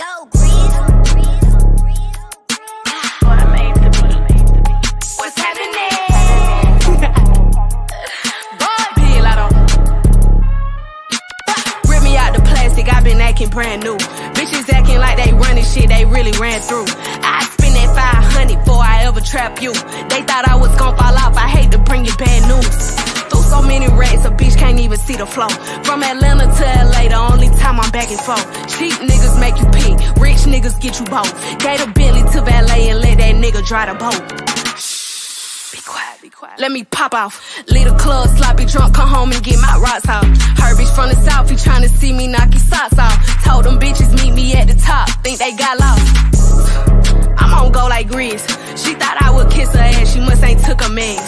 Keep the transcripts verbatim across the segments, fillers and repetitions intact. Go Grizz. What I made to be. What's happening? Boy, deal, I don't. Rip me out the plastic, I've been acting brand new. Bitches acting like they running shit, they really ran through. I spend that five hundred before I ever trap you. They thought I was gon' fall off, I hate to bring you bad news. Through so many racks, a bitch can't even see the flow. From Atlanta to L A, the only time I'm back and forth. Cheap niggas make you pick, rich niggas get you both. Gave a Bentley to valet and let that nigga dry the boat. Shh, be quiet, be quiet. Let me pop off. Leave the club sloppy drunk, come home and get my rocks off. Her bitch from the South, he tryna see me knock his socks off. Told them bitches meet me at the top, think they got lost. I'm on go like Grizz. She thought I would kiss her ass, she must ain't took a mess.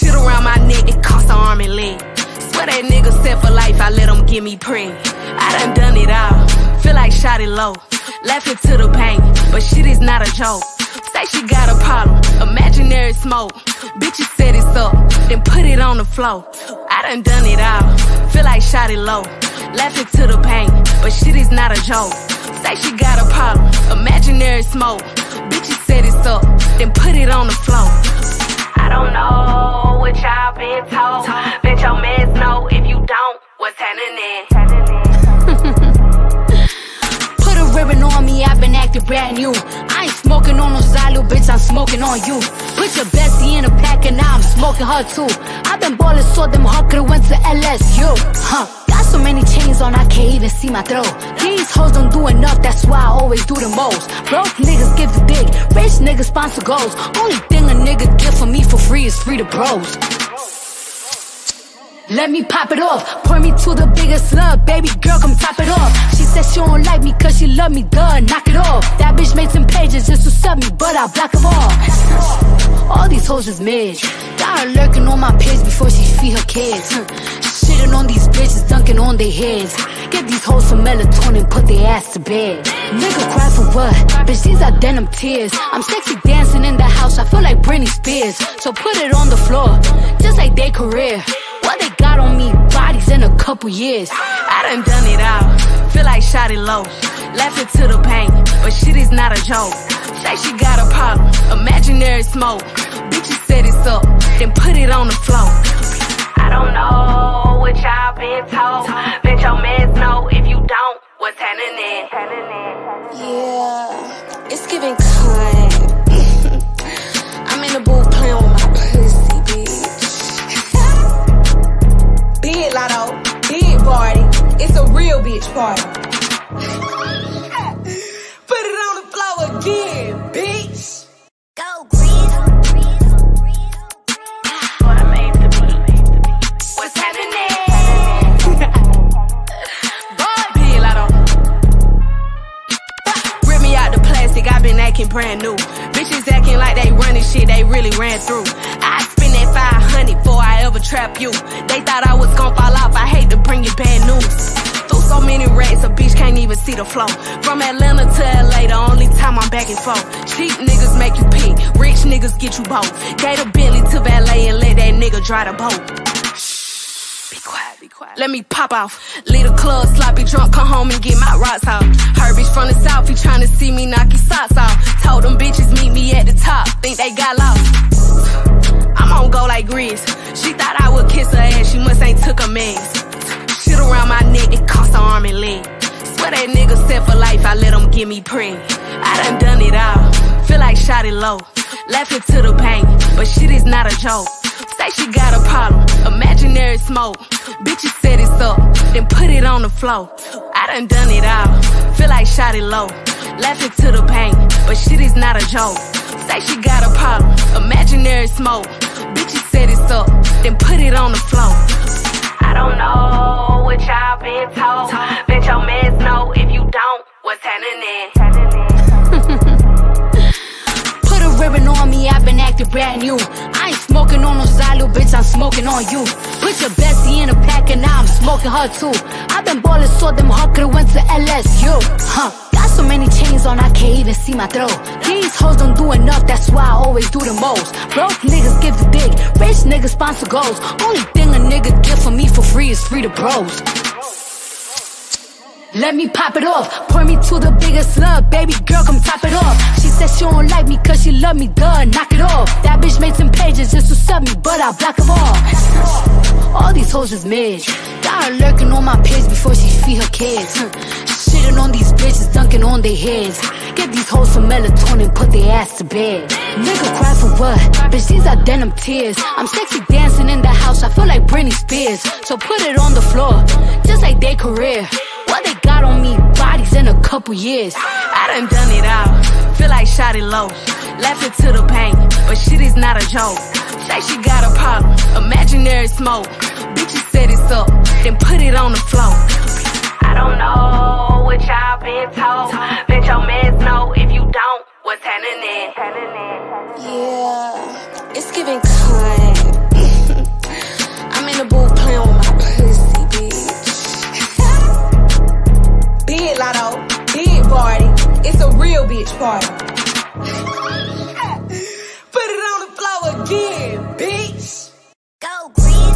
Shit around my neck, it cost an arm and leg. Swear that nigga set for life, I let him give me prey. I done done it all, feel like Shawty Lo. Laughing to the bank, but shit is not a joke. Say she got a problem, imaginary smoke. Bitches set it up, then put it on the floor. I done done it all, feel like Shawty Lo. Laughing to the bank, but shit is not a joke. Say she got a problem, imaginary smoke. Bitches set it up, then put it on the floor. I don't know what y'all been told. Bet your mans know if you don't, what's happening? Put a ribbon on me, I've been acting brand new. I ain't smoking on no side, little bitch, I'm smoking on you. Put your bestie in a pack and now I'm smoking her too. I've been ballin' so them hard could've went to L S U. Huh. Got so many chains on, I can't even see my throat. These hoes don't do enough, that's why I always do the most. Broke niggas give the dick, rich niggas sponsor goals. Only thing a nigga get for me for free is free to bros. Let me pop it off, point me to the biggest slug. Baby girl, come top it off. She said she don't like me cause she love me, duh, knock it off. That bitch made some pages just to sub me, but I block them all. All these hoes is mid. Got her lurking on my page before she feed her kids. Shitting on these bitches, dunking on their heads. Get these hoes some melatonin, put their ass to bed. Nigga cry for what? Bitch, these are denim tears. I'm sexy dancing in the house, I feel like Britney Spears. So put it on the floor, just like their career. What they got on me, bodies in a couple years. I done done it all, feel like Shawty Lo. Laughing to the pain, but shit is not a joke. Say she got a problem, imaginary smoke. Bitches set it up, then put it on the floor. I don't know what y'all been told. Bet your mans know if you don't, what's happening? Yeah, it's giving cunt. I'm in the booth playing with my pussy, bitch. Big Latto, big party. It's a real bitch party. Put it on the floor again, bitch. Go Grizz. I've been acting brand new. Bitches acting like they running shit, they really ran through. I spend that five hundred before I ever trap you. They thought I was gon' fall off, I hate to bring you bad news. Through so many racks, a bitch can't even see the flow. From Atlanta to L A, the only time I'm back and forth. Cheap niggas make you pick, rich niggas get you both. Gave a Bentley to valet and let that nigga dry the boat. Shh, be quiet, be quiet. Let me pop off. Leave the club sloppy drunk, come home and get my rocks off. Her bitch from the South, he tryna see me knock his socks off. Told them bitches meet me at the top, think they got lost. I'm on go like Grizz. She thought I would kiss her ass, she must ain't took a mess. Shit around my neck, it cost an arm and leg. Swear that nigga set for life, I let him give me prey. I done done it all, feel like Shawty Lo. Laughing to the pain, but shit is not a joke. Say she got a problem, imaginary smoke. Bitches set it up, then put it on the floor. I done done it all, feel like Shawty Lo. Laughing to the pain, but shit is not a joke. Say she got a problem, imaginary smoke. Bitches set it up, then put it on the floor. I don't know what y'all been told. Bet your mans know if you don't, what's happening? Put a ribbon on me, I've been acting brand new. I ain't smoking on no side, little bitch, I'm smoking on you. Put your bestie in a pack and now I'm smoking her too. I've been ballin' so them hard could've went to L S U. Huh. Got so many chains on, I can't even see my throat. These hoes don't do enough, that's why I always do the most. Broke niggas give the dick, rich niggas sponsor goals. Only thing a nigga get for me for free is free to bros. let me pop it off. Pour me to the biggest slug, baby girl, come top it off. She said she don't like me cause she love me, duh, knock it off. That bitch made some pages just to sub me, but I block them all. All these hoes is mid. Got her lurking on my page before she feed her kids. Shitting on these bitches, dunking on their heads. Get these hoes some melatonin, put their ass to bed. Nigga cry for what? Bitch, these are denim tears. I'm sexy dancing in the house, I feel like Britney Spears. So put it on the floor, just like their career. What they got on me, bodies in a couple years. I done done it all, feel like Shawty Lo. Laughing to the pain, but shit is not a joke. Say she got a problem, imaginary smoke. Bitch, you set it up, then put it on the floor. I don't know what y'all been told. Bitch, your mans know if you don't, what's happening? Yeah, it's giving cunt. I'm in the booth playing with my pussy, bitch. Big Latto, big party. It's a real bitch party. Put it on the floor again, bitch. Go Grizz.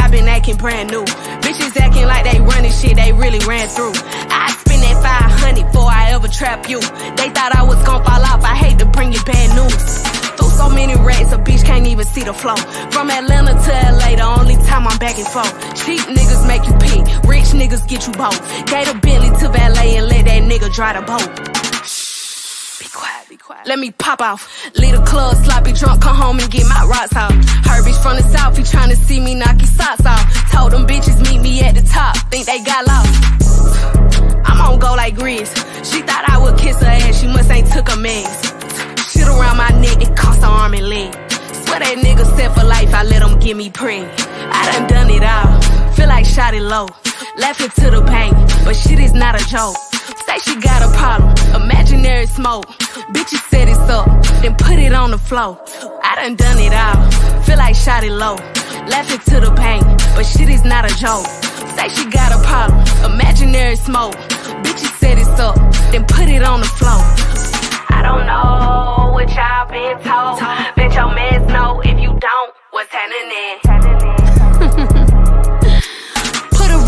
I've been acting brand new. Bitches acting like they running shit they really ran through. I spend that five hundred before I ever trap you. They thought I was gon' fall off, I hate to bring you bad news. Through so many racks, a bitch can't even see the flow. From Atlanta to L A, the only time I'm back and forth. Cheap niggas make you pee, rich niggas get you both. Gave a Bentley to valet and let that nigga dry the boat. Shh, be quiet. Let me pop off. Leave the club sloppy drunk, come home and get my rocks off. Herbie's from the South, he tryna see me knock his socks off. Told them bitches meet me at the top, think they got lost. I'm on go like Grizz. She thought I would kiss her ass, she must ain't took a meds. Shit around my neck, it cost her arm and leg. Swear that nigga set for life, I let him give me preg. I done done it all, feel like Shawty Lo. Laughing to the pain, but shit is not a joke. Say she got a problem, imaginary smoke. Bitch, you set it up, then put it on the floor. I done done it all, feel like Shawty Lo. Laughing to the pain, but shit is not a joke. Say she got a problem, imaginary smoke. Bitch, you set it up, then put it on the floor. I don't know what y'all been told. Bitch, your mans know if you don't, what's happening?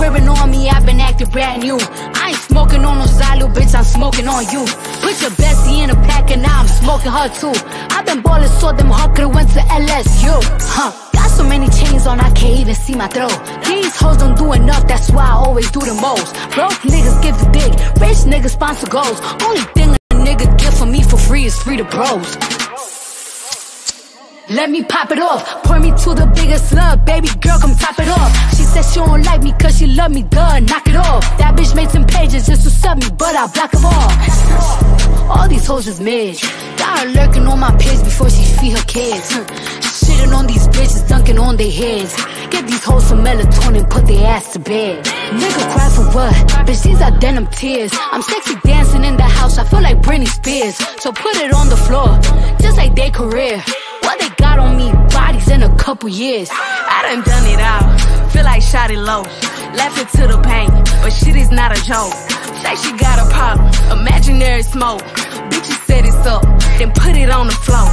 Ribbon on me, I've been acting brand new. I ain't smoking on no Zylo, bitch, I'm smoking on you. Put your bestie in a pack and now I'm smoking her too. I've been ballin' so them hard, could've went to L S U. Huh, got so many chains on, I can't even see my throat. These hoes don't do enough, that's why I always do the most. Broke niggas give the dick, rich niggas sponsor goals. Only thing a nigga get for me for free is free to bros. Let me pop it off, pour me to the biggest slug, baby girl, come top it off. She said she don't like me cause she love me, duh, knock it off. That bitch made some pages just to sub me, but I block them all. All these hoes is mid. Got her lurking on my page before she feed her kids. Shitting on these bitches, dunking on their heads. Get these hoes some melatonin, put their ass to bed. Nigga cry for what? Bitch, these are denim tears. I'm sexy dancing in the house, I feel like Britney Spears. So put it on the floor, just like their career. What they got on me, bodies in a couple years. I done done it all, feel like Shawty Lo. Laughing to the pain, but shit is not a joke. Say she got a problem, imaginary smoke. Bitch, you set it up, then put it on the floor.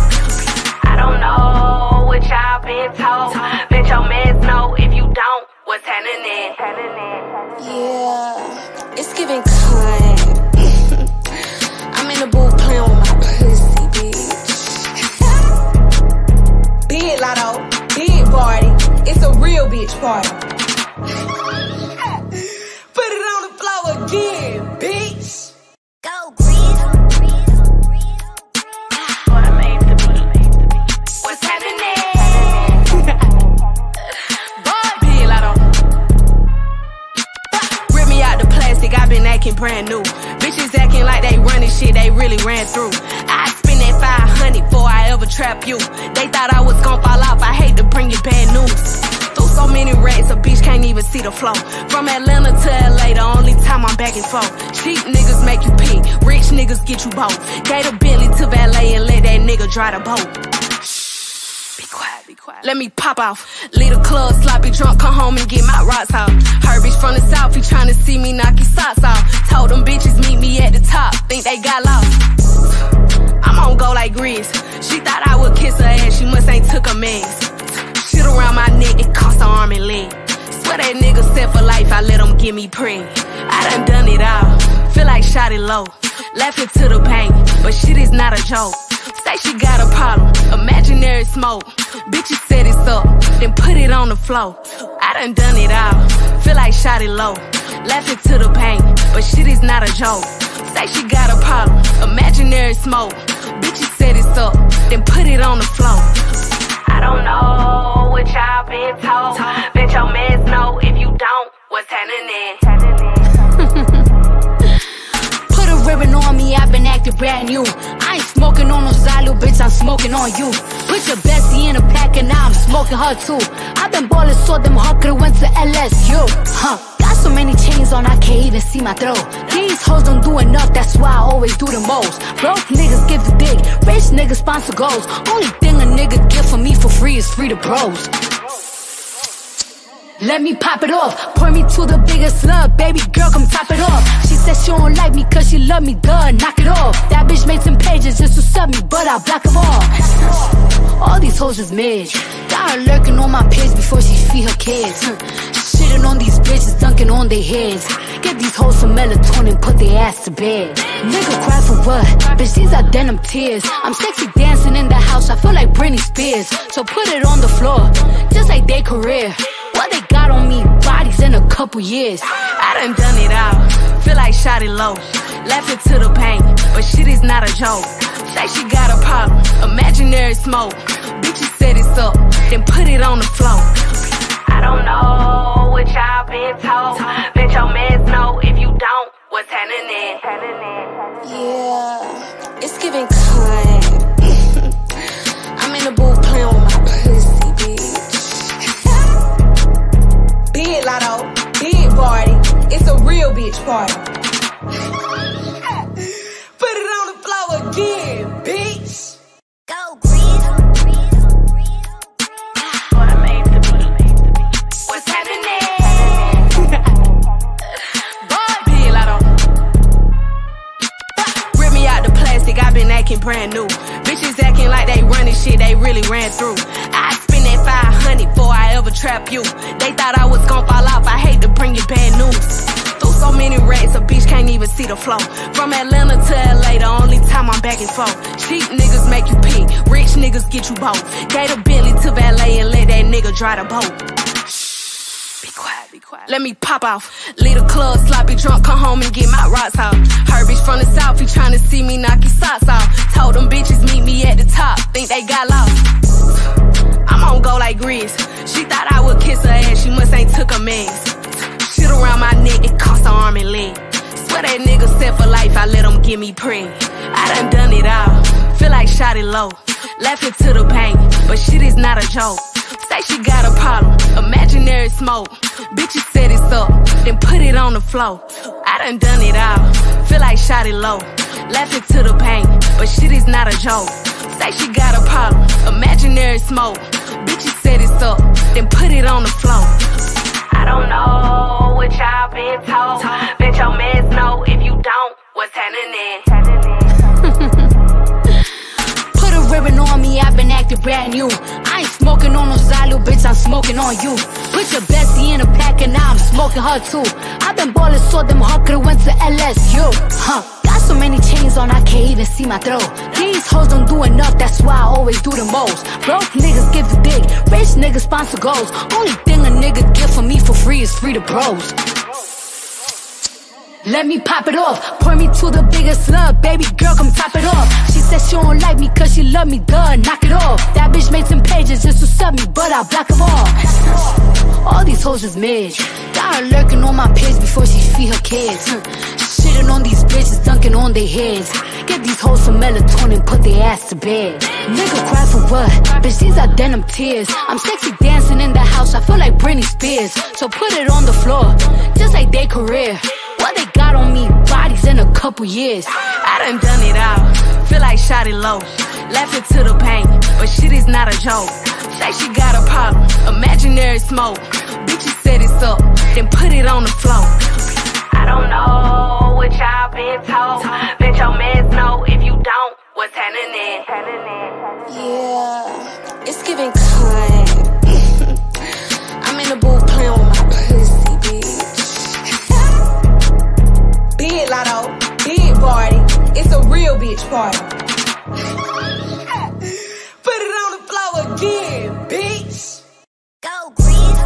I don't know what y'all been told. Bitch, your mans know if you don't, what's happening? Yeah, it's giving cunt. I'm in the booth playing with my pussy, bitch. Big Latto, big party. It's a real bitch party. Put it on the floor again, bitch. Go Grizz. What I made to be. What's happening? Boy, Big Latto. Rip me out the plastic. I've been acting brand new. Bitches acting like they running shit they really ran through. I five hundred before I ever trap you. They thought I was gon' fall off, I hate to bring you bad news. Through so many racks, a bitch can't even see the flow. From Atlanta to L A, the only time I'm back and forth. Cheap niggas make you pee, rich niggas get you both. Gave a Bentley to valet and let that nigga dry the boat. Shh, be quiet, be quiet. Let me pop off. Lead a club, sloppy drunk, come home and get my rocks off. Herbie's from the south, he tryna see me knock his socks off. Told them bitches meet me at the top, think they got lost. I'm on go like Grizz. She thought I would kiss her ass, she must ain't took a mess. Shit around my neck, it cost her arm and leg. Swear that nigga set for life, I let him get me pregnant. I done done it all, feel like Shawty Lo. Laughing to the pain, but shit is not a joke. Say she got a problem, imaginary smoke. Bitches set it up, then put it on the floor. I done done it all, feel like Shawty Lo. Laughing to the pain, but shit is not a joke. Say she got a problem, imaginary smoke. Bitches set it up, then put it on the floor. I don't know what y'all been told. Bet your mans know if you don't, what's happening in. Ribbon on me, I've been acting brand new. I ain't smoking on no side, little bitch, I'm smoking on you. Put your bestie in a pack and now I'm smoking her too. I've been ballin' so them hard, could've went to L S U. Huh. Got so many chains on, I can't even see my throat. These hoes don't do enough, that's why I always do the most. Broke niggas give the dick, rich niggas sponsor goals. Only thing a nigga get from me for free is free to bros. Let me pop it off, pour me to the biggest love. Baby girl, come top it off. She said she don't like me cause she love me, duh, knock it off. That bitch made some pages just to sub me, but I block them all. All these hoes is mid. Got her lurking on my page before she feed her kids. Shitting on these bitches, dunking on their heads. Get these hoes some melatonin, put their ass to bed. Nigga cry for what? Bitch, these are denim tears. I'm sexy dancing in the house, I feel like Britney Spears. So put it on the floor, just like their career. What they got on me, bodies in a couple years. I done done it all, feel like Shawty Lo. Laughing to the pain, but shit is not a joke. Say she got a problem, imaginary smoke. Bitches set it up, then put it on the floor. I don't know what y'all been told. Bet your mans know if you don't, what's happening. Yeah, it's giving cunt. I'm in the booth playing with my pussy. Big Latto, big party, it's a real bitch party. Put it on the floor again, bitch. Go Grizz, what I made the beat, what's happening? Boy, Big Latto. Rip me out the plastic, I've been acting brand new. Bitches acting like they running shit, they really ran through. I that five hundred before I ever trap you. They thought I was gon' fall off, I hate to bring you bad news. Through so many rats, a bitch can't even see the flow. From Atlanta to L A, the only time I'm back and forth. Cheap niggas make you pee, rich niggas get you both. Gave a Bentley to valet and let that nigga dry the boat. Be quiet, be quiet, let me pop off. Lead a club, sloppy drunk, come home and get my rocks off. Herbie's from the south, he tryna see me knock his socks off. Told them bitches meet me at the top, think they got lost. I'm on go like Grizz. She thought I would kiss her ass, she must ain't took a mess. Shit around my neck, it cost her arm and leg. Swear that nigga set for life, I let him get me pregnant. I done done it all, feel like Shawty Lo. Laughing to the pain, but shit is not a joke. Say she got a problem, imaginary smoke. Bitches set it up, then put it on the floor. I done done it all, feel like Shawty Lo. Laughing to the pain, but shit is not a joke. Say she got a problem, imaginary smoke. Bitches set it up, then put it on the floor. I don't know what y'all been told. Bet your mans know if you don't, what's happening. Put a ribbon on me, I've been acting brand new. I ain't smoking on no side, little bitch, I'm smoking on you. Put your bestie in a pack and now I'm smoking her too. I've been ballin' so them hard, could've went to L S U. Huh. So many chains on, I can't even see my throat. These hoes don't do enough, that's why I always do the most. Broke niggas give the dick, rich niggas sponsor goals. Only thing a nigga get from me for free is free to bros. Let me pop it off, pour me to the biggest love. Baby girl, come top it off. She said she don't like me cause she love me, duh, knock it off. That bitch made some pages just to sub me, but I block them all. All these hoes is mid. Got her lurking on my page before she feed her kids. Shitting on these bitches, dunking on their heads. Get these hoes some melatonin, put their ass to bed. Nigga cry for what? Bitch, these are denim tears. I'm sexy dancing in the house, I feel like Britney Spears. So put it on the floor, just like their career. What they got on me, bodies in a couple years. I done done it all, feel like Shawty Lo. Laughing to the pain, but shit is not a joke. Say she got a problem, imaginary smoke. Bitch, you set it up, then put it on the floor. I don't know what y'all been told. Bitch, your mans know if you don't, what's happening? Yeah, it's giving cunt. I'm in the booth playing with my pussy, bitch. Big Latto, big party. It's a real bitch party. Put it on the floor again, bitch. Go Grizz.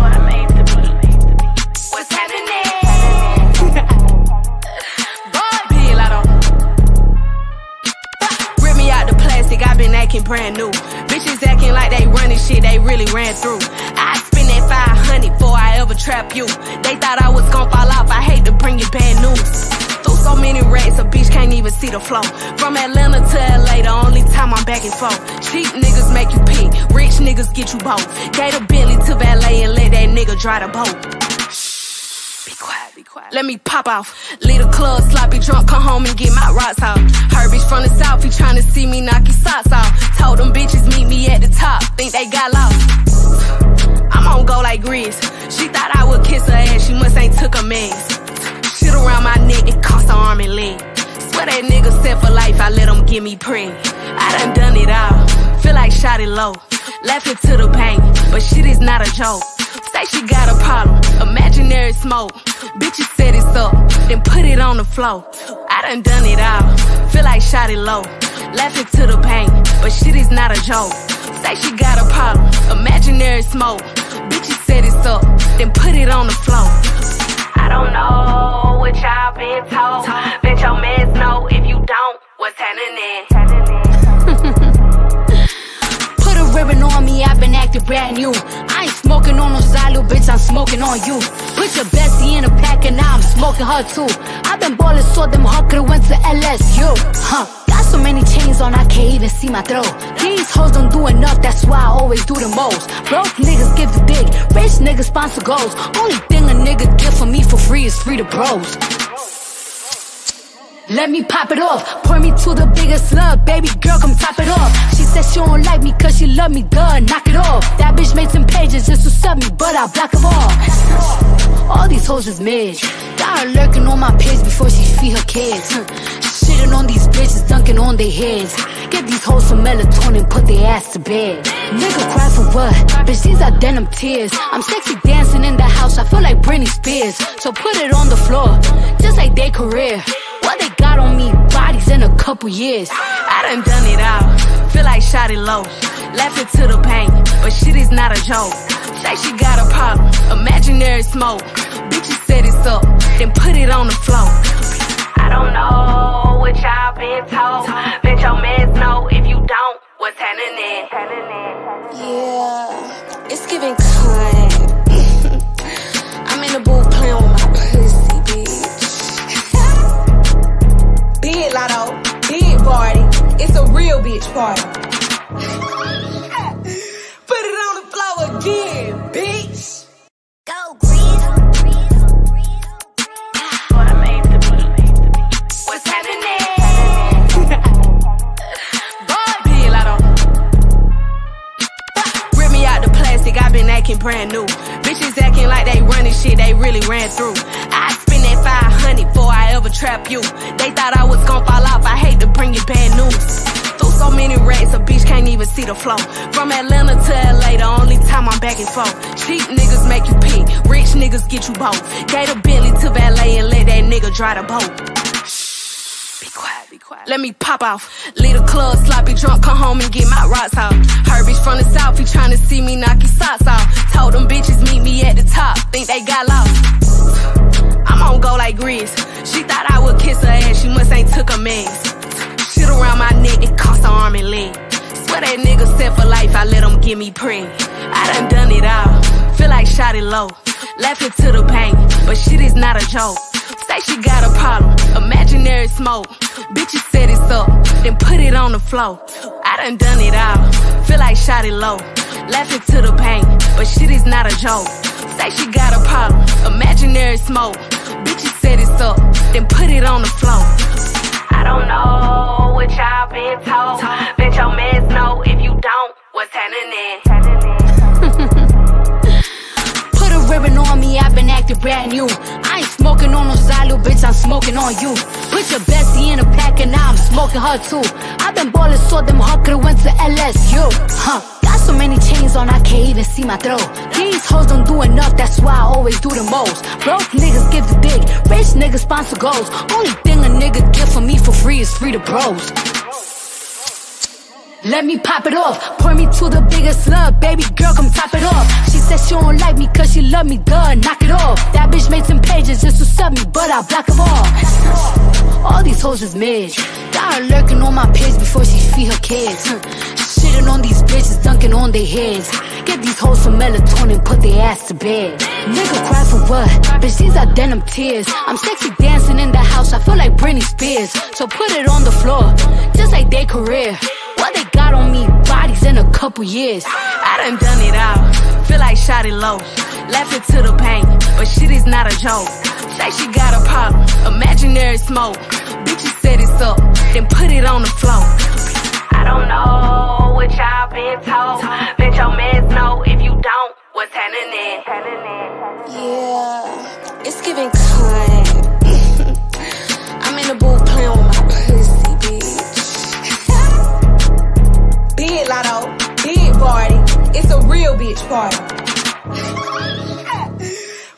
What I made to be. What's happening? Boy, Big Latto. Rip me out the plastic. I've been acting brand new. Bitches acting like they running shit they really ran through. I spend that five hundred before I ever trap you. They thought I was gon' fall off. I hate to bring you bad news. Through so many racks, a bitch can't even see the flow. From Atlanta to L A, the only time I'm back and forth. Cheap niggas make you pee, rich niggas get you both. Gave a Bentley to valet and let that nigga dry the boat. Shh, be quiet, be quiet. Let me pop off. Leave the club sloppy drunk, come home and get my rocks off. Her bitch from the South, he tryna see me knock his socks off. Told them bitches meet me at the top, think they got lost. I'm on go like Grizz. She thought I would kiss her ass, she must ain't took a mess. Shit around my neck, it cost her arm and leg. Swear that nigga set for life, I let him get me pregnant. I done done it all, feel like Shawty Lo. Laughing to the pain, but shit is not a joke. Say she got a problem, imaginary smoke. Bitch, you set it up, then put it on the floor. I done done it all, feel like Shawty Lo. Laughing to the pain, but shit is not a joke. Say she got a problem, imaginary smoke. Bitch, you set it up, then put it on the floor. I don't know what y'all been told. Bitch, your mans know if you don't, what's happening? Put a ribbon on me, I've been acting brand new. I ain't smoking on no side, little bitch, I'm smoking on you. Put your bestie in a pack and now I'm smoking her too. I've been ballin' so them hard, could've went to L S U. Huh. Got so many chains on, I can't even see my throat. These hoes don't do enough, that's why I always do the most. Broke niggas give the dick, rich niggas sponsor goals. Only thing a nigga get for me for free is free to bros. Let me pop it off, pour me to the biggest slug. Baby girl, come top it off. She said she don't like me cause she love me, duh, knock it off. That bitch made some pages just to sub me, but I block them all. All these hoes is mid. Got her lurking on my page before she feed her kids. Shitting on these bitches, dunking on their heads. Get these hoes some melatonin, put their ass to bed. Nigga cry for what? Bitch, these are denim tears. I'm sexy dancing in the house, I feel like Britney Spears. So put it on the floor, just like their career. What they got on me, bodies in a couple years. I done done it all, feel like Shawty Lo. Laughing to the pain, but shit is not a joke. Say she got a problem, imaginary smoke. Bitch, you set it up, then put it on the floor. I don't know what y'all been told. Bitch, your mans know if you don't, what's happening? Yeah, it's giving cunt. I'm in the booth playing with my pussy, bitch. Big Latto, big party. It's a real bitch party. Put it on the floor again, bitch. Go Grizz. I've been acting brand new. Bitches acting like they running shit they really ran through. I spend that five hundred before I ever trap you. They thought I was gon' fall off, I hate to bring you bad news. Through so many racks, a bitch can't even see the flow. From Atlanta to L A, the only time I'm back and forth. Cheap niggas make you pee, rich niggas get you both. Gave a Bentley to valet and let that nigga dry the boat. Shh, be quiet. Let me pop off. Leave the club sloppy drunk, come home and get my rocks off. Her bitch from the South, he tryna see me knock his socks off. Told them bitches meet me at the top, think they got lost. I'm on go like Grizz. She thought I would kiss her ass, she must ain't took a mess. Shit around my neck, it cost her arm and leg. Swear that nigga set for life, I let him get me pregnant. I done done it all, feel like Shawty Lo. Laughing to the pain, but shit is not a joke. Say she got a problem, imaginary smoke. Bitch, you set it up, then put it on the floor. I done done it all, feel like Shawty Lo. Laughing to the pain, but shit is not a joke. Say she got a problem, imaginary smoke. Bitch, you set it up, then put it on the floor. I don't know what y'all been told. Bitch, your mans know smoking on you. Put your bestie in a pack and now I'm smoking her too. I've been ballin', so them hard could've went to L S U. Huh, got so many chains on I can't even see my throat. These hoes don't do enough, that's why I always do the most. Broke niggas give the dick, rich niggas sponsor goals. Only thing a nigga get from me for free is free to bros. Let me pop it off, point me to the biggest love. Baby girl, come top it off. She said she don't like me cause she love me, duh, knock it off. That bitch made some pages just to sub me, but I block them all. All these hoes is mid, got her lurking on my page before she feed her kids. Shitting on these bitches, dunking on their heads. Get these hoes some melatonin, put their ass to bed. Nigga cry for what? Bitch, these are denim tears. I'm sexy dancing in the house, I feel like Britney Spears. So put it on the floor, just like their career. What they got on me, bodies in a couple years. I done done it all, feel like Shawty Lo. Laughing to the pain, but shit is not a joke. Say she got a problem, imaginary smoke. Bitch, you set it up, then put it on the floor. I don't know what y'all been told. Let your mans know if you don't, what's happening. Yeah, it's giving cunt. I'm in the booth playing with my pussy. Big Latto, big party, it's a real bitch party.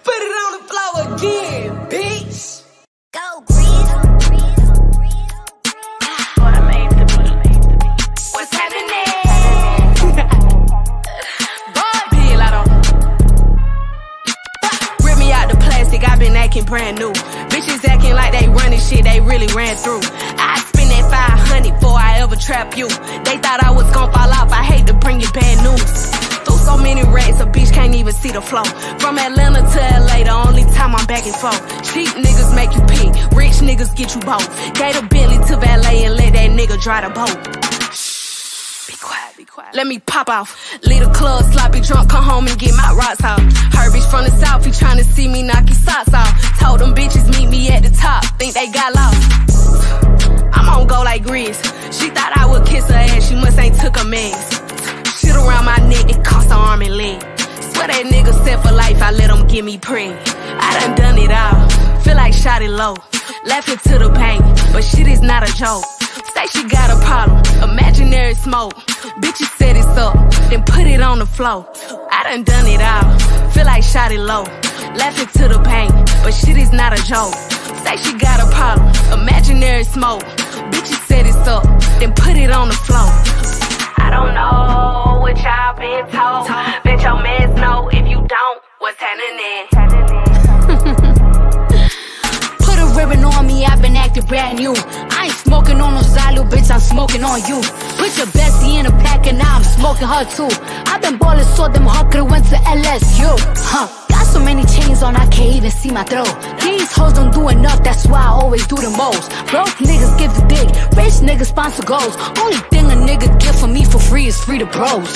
Put it on the floor again, bitch. Go Grizz. What I made to be. What's happening? Boy, Big Latto. Rip me out the plastic, I've been acting brand new. Bitches acting like they running shit, they really ran through. I spend that five hundred before I ever trap you. They thought I was gon' fall off, I hate to bring you bad news. Through so many rats, a bitch can't even see the flow. From Atlanta to L A, the only time I'm back and forth. Cheap niggas make you pick, rich niggas get you both. Gave a Bentley to valet and let that nigga dry the boat. Shh, be quiet, be quiet. Let me pop off. Leave the club, sloppy drunk, come home and get my rocks off. Her bitch from the South, he tryna see me knock his socks off. Told them bitches meet me at the top, think they got lost. I'm on go like Grizz. She thought I would kiss her ass, she must ain't took a mess. Shit around my neck, it cost her arm and leg. Swear that nigga set for life, I let him get me pregnant. I done done it all, feel like Shawty Lo. Laughing to the pain, but shit is not a joke. Say she got a problem, imaginary smoke. Bitch, you set it up, then put it on the floor. I done done it all, feel like Shawty Lo. Laughing to the pain, but shit is not a joke. Say she got a problem, imaginary smoke. Bitch, you set it up, then put it on the floor. I don't know what y'all been told. Let your mans know if you don't, what's happening. Put a ribbon on me, I've been acting brand new. I ain't smoking on no side, little bitch, I'm smoking on you. Put your bestie in a pack and now I'm smoking her too. I've been ballin', so them hard could've went to L S U. Huh. So many chains on, I can't even see my throat. These hoes don't do enough, that's why I always do the most. Broke niggas give the dick, rich niggas sponsor goals. Only thing a nigga get from me for free is free to bros.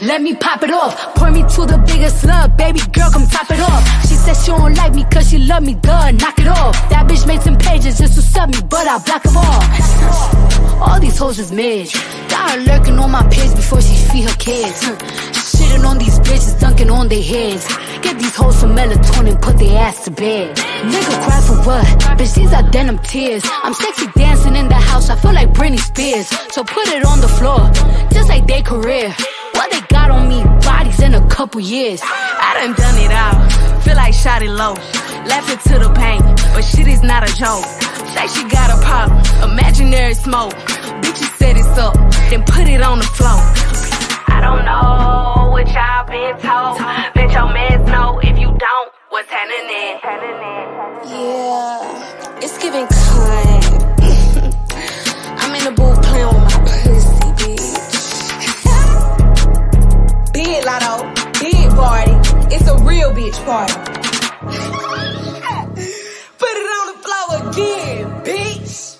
Let me pop it off, point me to the biggest love. Baby girl, come top it off. She said she don't like me cause she love me, duh, knock it off. That bitch made some pages just to sub me, but I block them all. All these hoes is mid, got her lurking on my page before she feed her kids. Shitting on these bitches, dunking on their heads. Get these hoes some melatonin, put their ass to bed. Nigga cry for what? Bitch, these are denim tears. I'm sexy dancing in the house, I feel like Britney Spears. So put it on the floor, just like their career. What they got on me, bodies in a couple years. I done done it all, feel like Shawty Lo. Laughing to the pain, but shit is not a joke. Say she got a problem, imaginary smoke. Bitch, you set it up, then put it on the floor. I don't know what y'all been told. Let your mans know if you don't, what's happening. Yeah, it's giving cunt. I'm in the booth playing with my pussy, bitch. Big Latto, big party, it's a real bitch party. Put it on the floor again, bitch.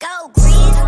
Go Grizz.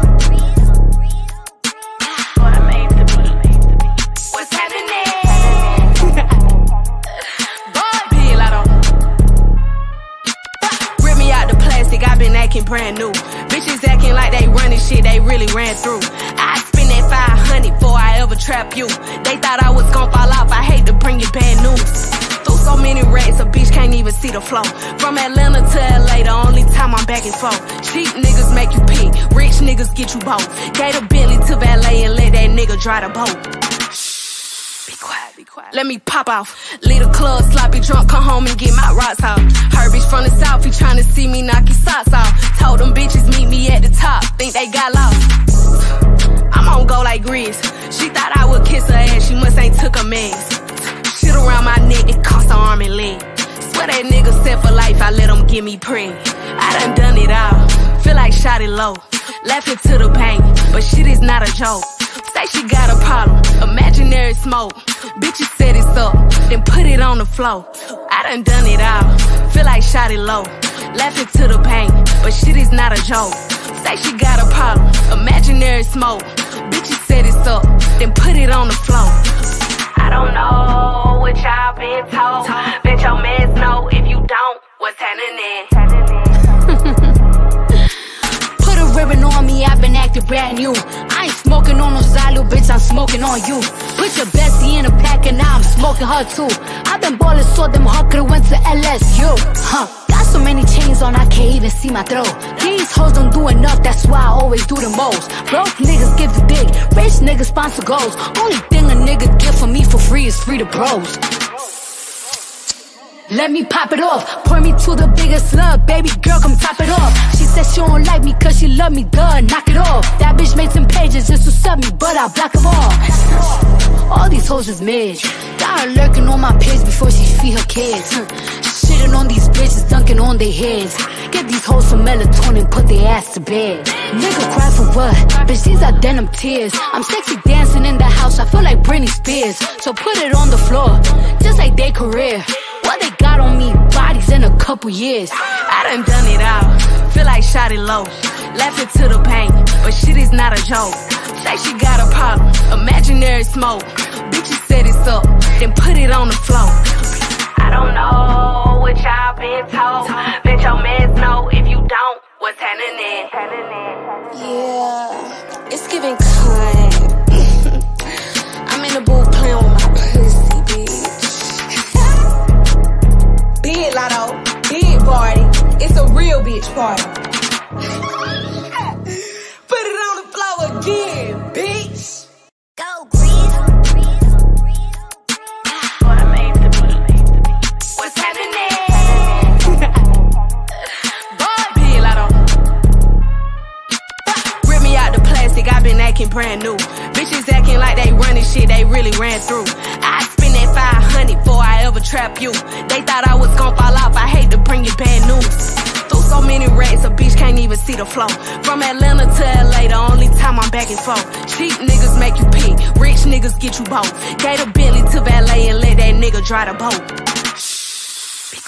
I've been acting brand new. Bitches acting like they running shit, they really ran through. I spend that five hundred before I ever trap you. They thought I was gon' fall off, I hate to bring you bad news. Through So many rats, a bitch can't even see the flow. From Atlanta to L A, the only time I'm back and forth. Cheap niggas make you pee, rich niggas get you both. Gave a Bentley to valet and let that nigga dry the boat. Shh, be quiet, be quiet. Let me pop off. Leave the club, sloppy drunk, come home and get my rocks off. Her bitch from the south, he tryna see me knock his socks off. Told them bitches meet me at the top, think they got lost. I'm on go like Grizz. She thought I would kiss her ass, she must ain't took a mess. Shit around my neck, it cost her arm and leg. Swear that nigga set for life, I let him get me preg. I done done it all, feel like Shawty Lo. Laughing to the pain, but shit is not a joke. Say she got a problem, imaginary smoke. Bitches set it up, then put it on the floor. I done done it all, feel like Shawty Lo. Laughing to the pain, but shit is not a joke. Say she got a problem, imaginary smoke. Bitches set it up, then put it on the floor. I don't know what y'all been told. Bet your mans know if you don't, what's happening? Put a ribbon on me, I've been acting brand new. I ain't smoking on no side, little bitch, I'm smoking on you. Put your bestie in a pack and now I'm smoking her too. I've been ballin' so them hard, could've went to L S U. Huh. So many chains on, I can't even see my throat. These hoes don't do enough, that's why I always do the most. Broke niggas give the dick, rich niggas sponsor goals. Only thing a nigga get from me for free is free to bros. Let me pop it off, point me to the biggest slug. Baby girl, come top it off. She said she don't like me cause she love me, duh, knock it off. That bitch made some pages just to sub me, but I block them all. All these hoes is mid, got her lurking on my page before she feed her kids. Shitting on these bitches, dunking on their heads. Get these hoes some melatonin, put their ass to bed. Nigga cry for what? Bitch, these are denim tears. I'm sexy dancing in the house, I feel like Britney Spears. So put it on the floor, just like their career. What they got on me, bodies in a couple years. I done done it all, feel like Shawty Lo. Laughing to the pain, but shit is not a joke. Say she got a problem, imaginary smoke. Bitches set it up, then put it on the floor. I don't know what y'all been told. Bet your mans know if you don't, what's happening? Yeah, it's giving cunt. I'm in the booth playing with my pussy, bitch. Big Latto, big party. It's a real bitch party. Put it on the floor again, bitch. Go Grizz. I've been acting brand new. Bitches acting like they running shit they really ran through. I spend that five hundred before I ever trap you. They thought I was gon' fall off, I hate to bring you bad news. Through so many rats, a bitch can't even see the flow. From Atlanta to L A, the only time I'm back and forth. Cheap niggas make you pee, rich niggas get you both. Gave a Bentley to valet and let that nigga dry the boat. Shh, be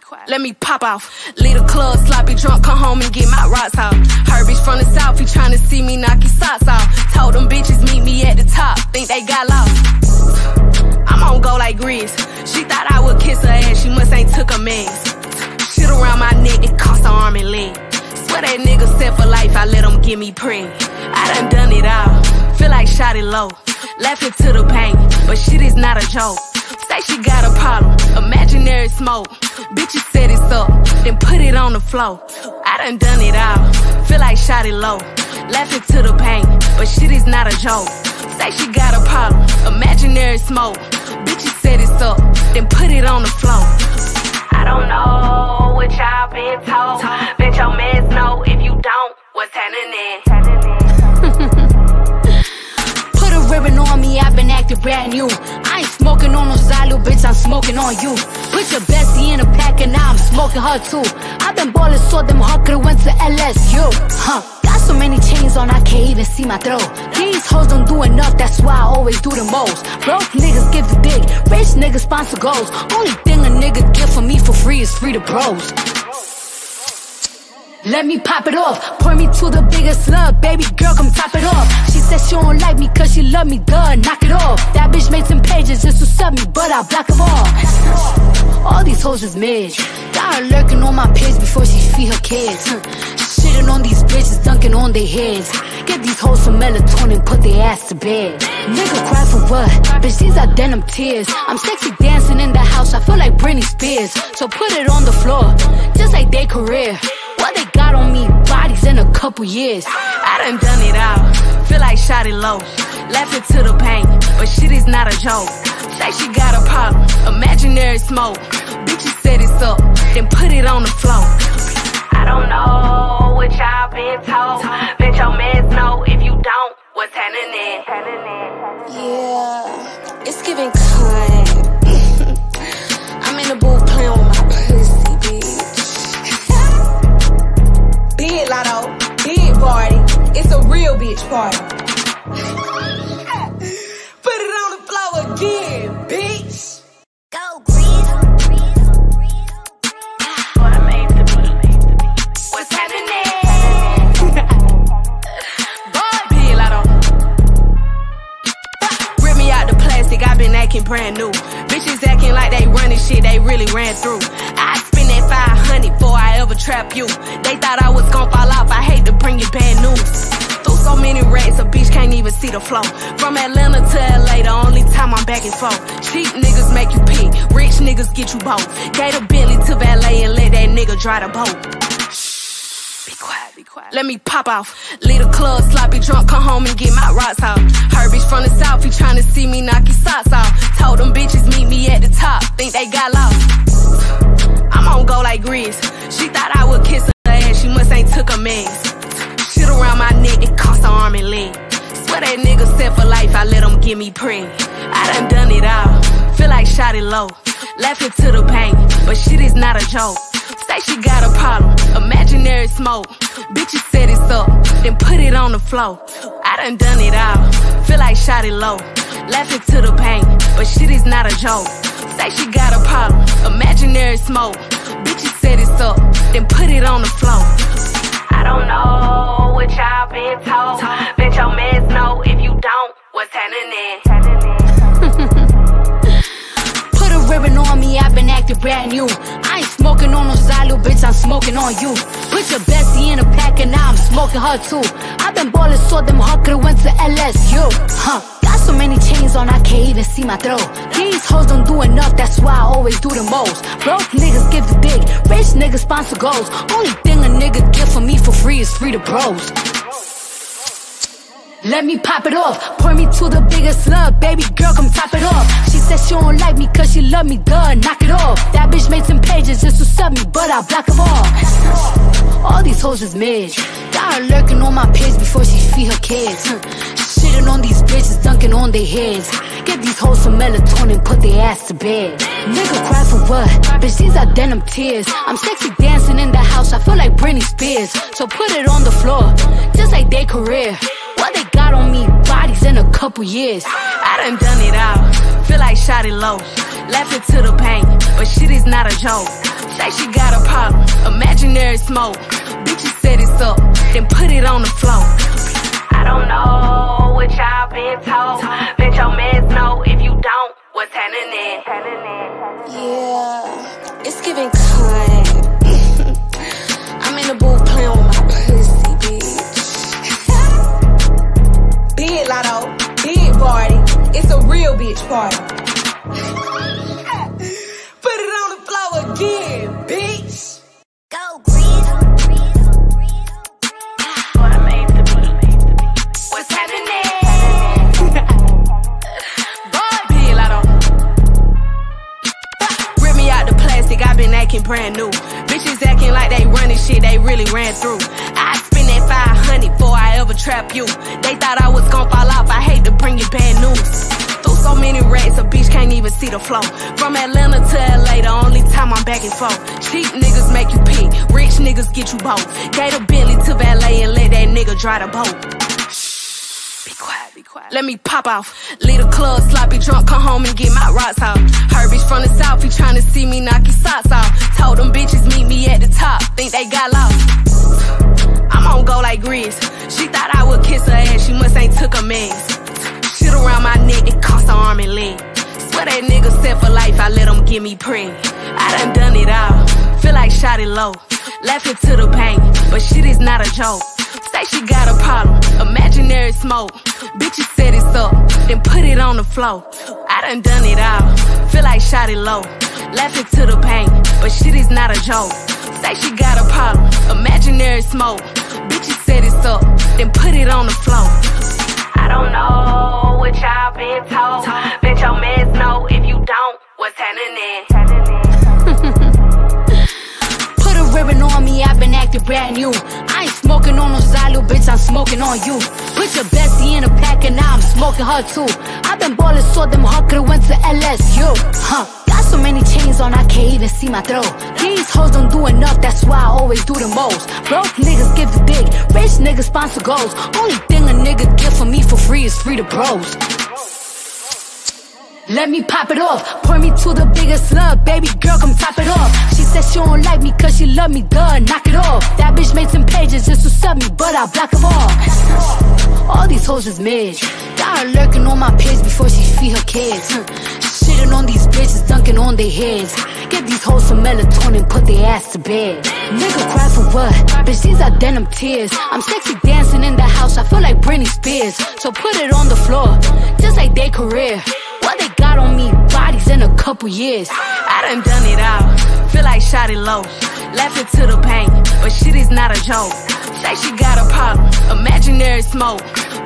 quiet. Let me pop off. Leave the club, sloppy drunk, come home and get my rocks off. Her bitch from the south, he tryna see me knock his socks off. Told them bitches meet me at the top, think they got lost. I'm on go like Grizz. She thought I would kiss her ass, she must ain't took a mess. Shit around my neck, it cost her arm and leg. Swear that nigga set for life, I let him get me preg. I done done it all, feel like Shawty Lo. Laughing to the pain, but shit is not a joke. Say she got a problem, imaginary smoke. Bitches set it up, then put it on the floor. I done done it all, feel like Shawty Lo. Laughing to the pain, but shit is not a joke. Say she got a problem, imaginary smoke. Bitches set it up, then put it on the floor. I don't know what y'all been told. Bet your mans know if you don't, what's happening? Put a ribbon on me, I've been acting brand new. I ain't smoking on no side, little bitch, I'm smoking on you. Put your bestie in a pack and now I'm smoking her too. I've been ballin' so them hard, could've went to L S U. Huh, got so many chains on, I can't even see my throat. These hoes don't do enough, that's why I always do the most. Broke niggas give the dick, rich niggas sponsor goals. Only thing a nigga get from me for free is free to bros. Let me pop it off, point me to the biggest slug. Baby girl, come top it off. She said she don't like me cause she love me, duh, knock it off. That bitch made some pages just to sub me, but I block them all. All these hoes is mid, got her lurking on my page before she feed her kids. Shitting on these bitches, dunking on their heads. Give these hoes some melatonin, put their ass to bed. Nigga cry for what? Bitch, these are denim tears. I'm sexy dancing in the house, I feel like Britney Spears. So put it on the floor, just like their career. What they got on me, bodies in a couple years. I done done it all, feel like Shawty Lo. Laughing to the pain, but shit is not a joke. Say she got a problem, imaginary smoke. Bitches set it up, then put it on the floor. I don't know what y'all been told. Let your mans know if you don't, what's happening. Yeah, it's giving kind. I'm in the booth playing with my pussy, bitch. Big Latto, big party. It's a real bitch party. Put it on the floor again, bitch. Go Grizz. Brand new bitches acting like they running shit they really ran through. I spend that five hundred before I ever trap you. They thought I was gonna fall off. I hate to bring you bad news. Through so many racks, a bitch can't even see the flow. From Atlanta to L A, the only time I'm back and forth. Cheap niggas make you pee, rich niggas get you both. Gave a Bentley to valet and let that nigga dry the boat. Shh, be quiet, be quiet. Let me pop off. Leave the club sloppy drunk, come home and get my rocks off. Herbie's from the South, he tryna see me knock his socks off. Told them bitches meet me at the top, think they got lost. I'm on go like Grizz. She thought I would kiss her ass, she must ain't took a mess. Shit around my neck, it cost her arm and leg. Swear that nigga set for life, I let him get me pregnant. I done done it all, feel like Shawty Lo. Laughing to the pain, but shit is not a joke. Say she got a problem, imaginary smoke. Bitches set it up, then put it on the floor. I done done it all, feel like Shawty Lo. Laughing to the pain, but shit is not a joke. Say she got a problem, imaginary smoke. Bitches set it up, then put it on the floor. I don't know what y'all been told. Let your mans know if you don't, what's happening. Put a ribbon on me, I've been acting brand new. I ain't smoking on no Zylo, bitch, I'm smoking on you. Put your bestie in a pack and now I'm smoking her too. I've been ballin' so them hard could've went to L S U. Huh. So many chains on, I can't even see my throat. These hoes don't do enough, that's why I always do the most. Broke niggas give the dick, rich niggas sponsor goals. Only thing a nigga get for me for free is free to bros. Let me pop it off, pour me to the biggest slug. Baby girl, come top it off. She said she don't like me cause she love me, duh, knock it off. That bitch made some pages just to sub me, but I block them all. All these hoes is mid. Got her lurking on my page before she feed her kids. Shitting on these bitches, dunking on their heads. Get these hoes some melatonin, put their ass to bed. Nigga cry for what? Bitch, these are denim tears. I'm sexy dancing in the house, I feel like Britney Spears. So put it on the floor, just like their career. What they got on me, bodies in a couple years. I done done it all, feel like Shawty Lo. Laughing to the pain, but shit is not a joke. Say she got a problem, imaginary smoke. Bitches set it up, then put it on the floor. I don't know what y'all been told. Let your mans know if you don't, what's happening. Yeah, it's giving kind. I'm in the booth playing with my pussy, bitch. Big Latto, big party. It's a real bitch party. Put it on the floor again, bitch. Go Grizz. Brand new bitches acting like they running shit they really ran through. I spend that five hundred before I ever trap you. They thought I was gonna fall off. I hate to bring you bad news. Through so many racks, a bitch can't even see the flow. From Atlanta to L A, the only time I'm back and forth. Cheap niggas make you pee, rich niggas get you both. Gave a Bentley to valet and let that nigga dry the boat. Shh, be quiet, be quiet. Let me pop off. Leave the club sloppy drunk, come home and get my rocks off. Herbie's from the South, he tryna see me knock his socks off. Told them bitches meet me at the top, think they got lost. I'm on go like Grizz. She thought I would kiss her ass, she must ain't took a mess. Shit around my neck, it cost her arm and leg. Swear that nigga set for life, I let him get me pregnant. I done done it all, feel like Shawty Lo. Laughing to the pain, but shit is not a joke. Say she got a problem, imaginary smoke. Bitches set it up, then put it on the floor. I done done it all, feel like Shawty Lo. Laughing to the pain, but shit is not a joke. Say she got a problem, imaginary smoke. Bitches set it up, then put it on the floor. I don't know what y'all been told. Bet your mans know if you don't, what's happening? Put a ribbon on me, I've been acting brand new. I ain't smoking on no Zylo, bitch, I'm smoking on you. Put your bestie in a pack and now I'm smoking her too. I've been ballin', so them hard could've went to L S U. Huh, got so many chains on, I can't even see my throat. These hoes don't do enough, that's why I always do the most. Broke niggas give the dick, rich niggas sponsor goals. Only thing a nigga get for me for free is free to bros. Let me pop it off, point me to the biggest love. Baby girl, come top it off. She said she don't like me cause she love me, duh, knock it off. That bitch made some pages just to sub me, but I block them all. All these hoes is mid, got her lurking on my page before she feed her kids. Shitting on these bitches, dunking on their heads. Get these hoes some melatonin, put their ass to bed. Nigga cry for what? Bitch, these are denim tears. I'm sexy dancing in the house, I feel like Britney Spears. So put it on the floor, just like their career. What they got on me, bodies in a couple years. I done done it all, feel like Shawty Lo. Laughing to the pain, but shit is not a joke. Say she got a problem, imaginary smoke.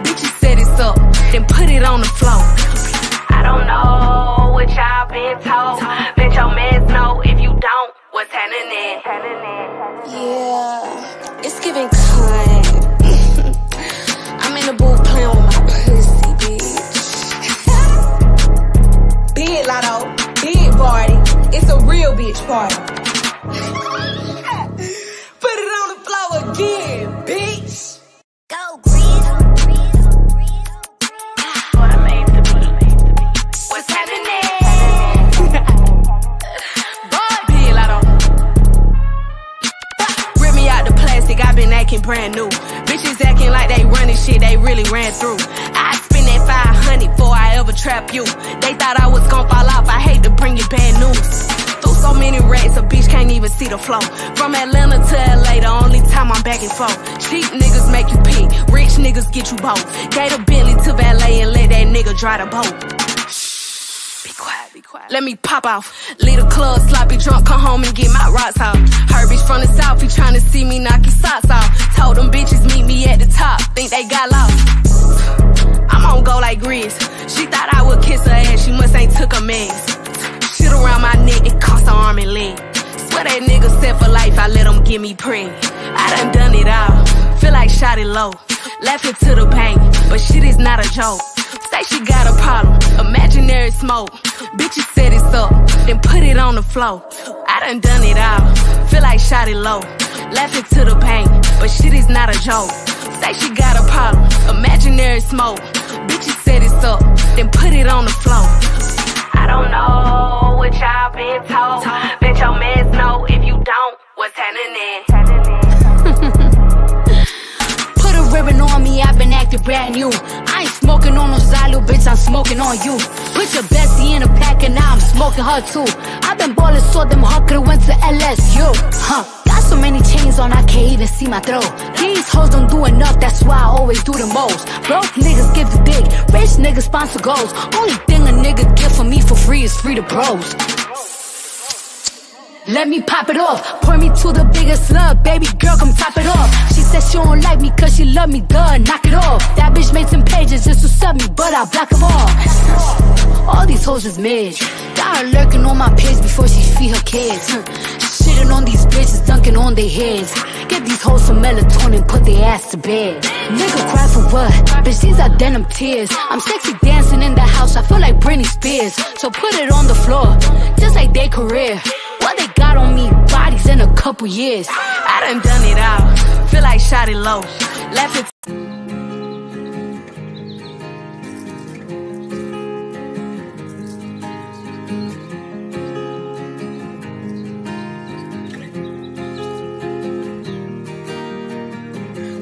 Bitches set it up, then put it on the floor. I don't know what y'all been told. Bet your mans know if you don't, what's happening? Yeah, it's giving cunt. I'm in the booth playing with my pussy, bitch. Big Latto, big party, it's a real bitch party. Put it on the floor again, bitch. Go Grizz. What I made to be. What's happening? Boy, Big Latto. Rip me out the plastic, I've been acting brand new. Bitches acting like they running shit, they really ran through. I spend that five hundred before I ever trap you. They thought I was gon' fall off, I hate to bring you bad news. Through so many racks, a bitch can't even see the flow. From Atlanta to L A, the only time I'm back and forth. Cheap niggas make you pick, rich niggas get you both. Gave a Bentley to valet and let that nigga dry the boat. Shh, be quiet, be quiet. Let me pop off. Leave the club, sloppy drunk, come home and get my rocks off. Herbie's from the South, he tryna see me knock his socks off. Told them bitches meet me at the top, think they got lost. I'm on go like Grizz. She thought I would kiss her ass, she must ain't took a mess. Shit around my neck, it cost her arm and leg. Swear that nigga set for life, I let him get me pregnant. I done done it all, feel like Shawty Lo. Laughing to the pain, but shit is not a joke. Say she got a problem, imaginary smoke. Bitches set it up, then put it on the floor. I done done it all, feel like Shawty Lo. Laughing to the pain, but shit is not a joke. Say she got a problem, imaginary smoke. Bitches set it up, then put it on the floor. I don't know what y'all been told. Bet your mans know if you don't, what's happening? Put a ribbon on me, I've been acting brand new. I ain't smoking on no Zylo, bitch, I'm smoking on you. Put your bestie in a pack and now I'm smoking her too. I've been ballin', so them hard could've went to L S U. Huh. So many chains on, I can't even see my throat. These hoes don't do enough, that's why I always do the most. Broke niggas give the dick, rich niggas sponsor goals. Only thing a nigga get for me for free is free to bros. Let me pop it off, point me to the biggest love. Baby girl, come top it off. She said she don't like me cause she love me, duh, knock it off. That bitch made some pages just to sub me, but I block them all. All these hoes is mid, got her lurking on my page before she feed her kids. Shitting on these bitches, dunking on their heads. Get these hoes some melatonin, put their ass to bed. Nigga cry for what? Bitch, these are denim tears. I'm sexy dancing in the house, I feel like Britney Spears. So put it on the floor, just like their career. What they got on me, bodies in a couple years. I done done it all, feel like Shawty Lo. Laughing.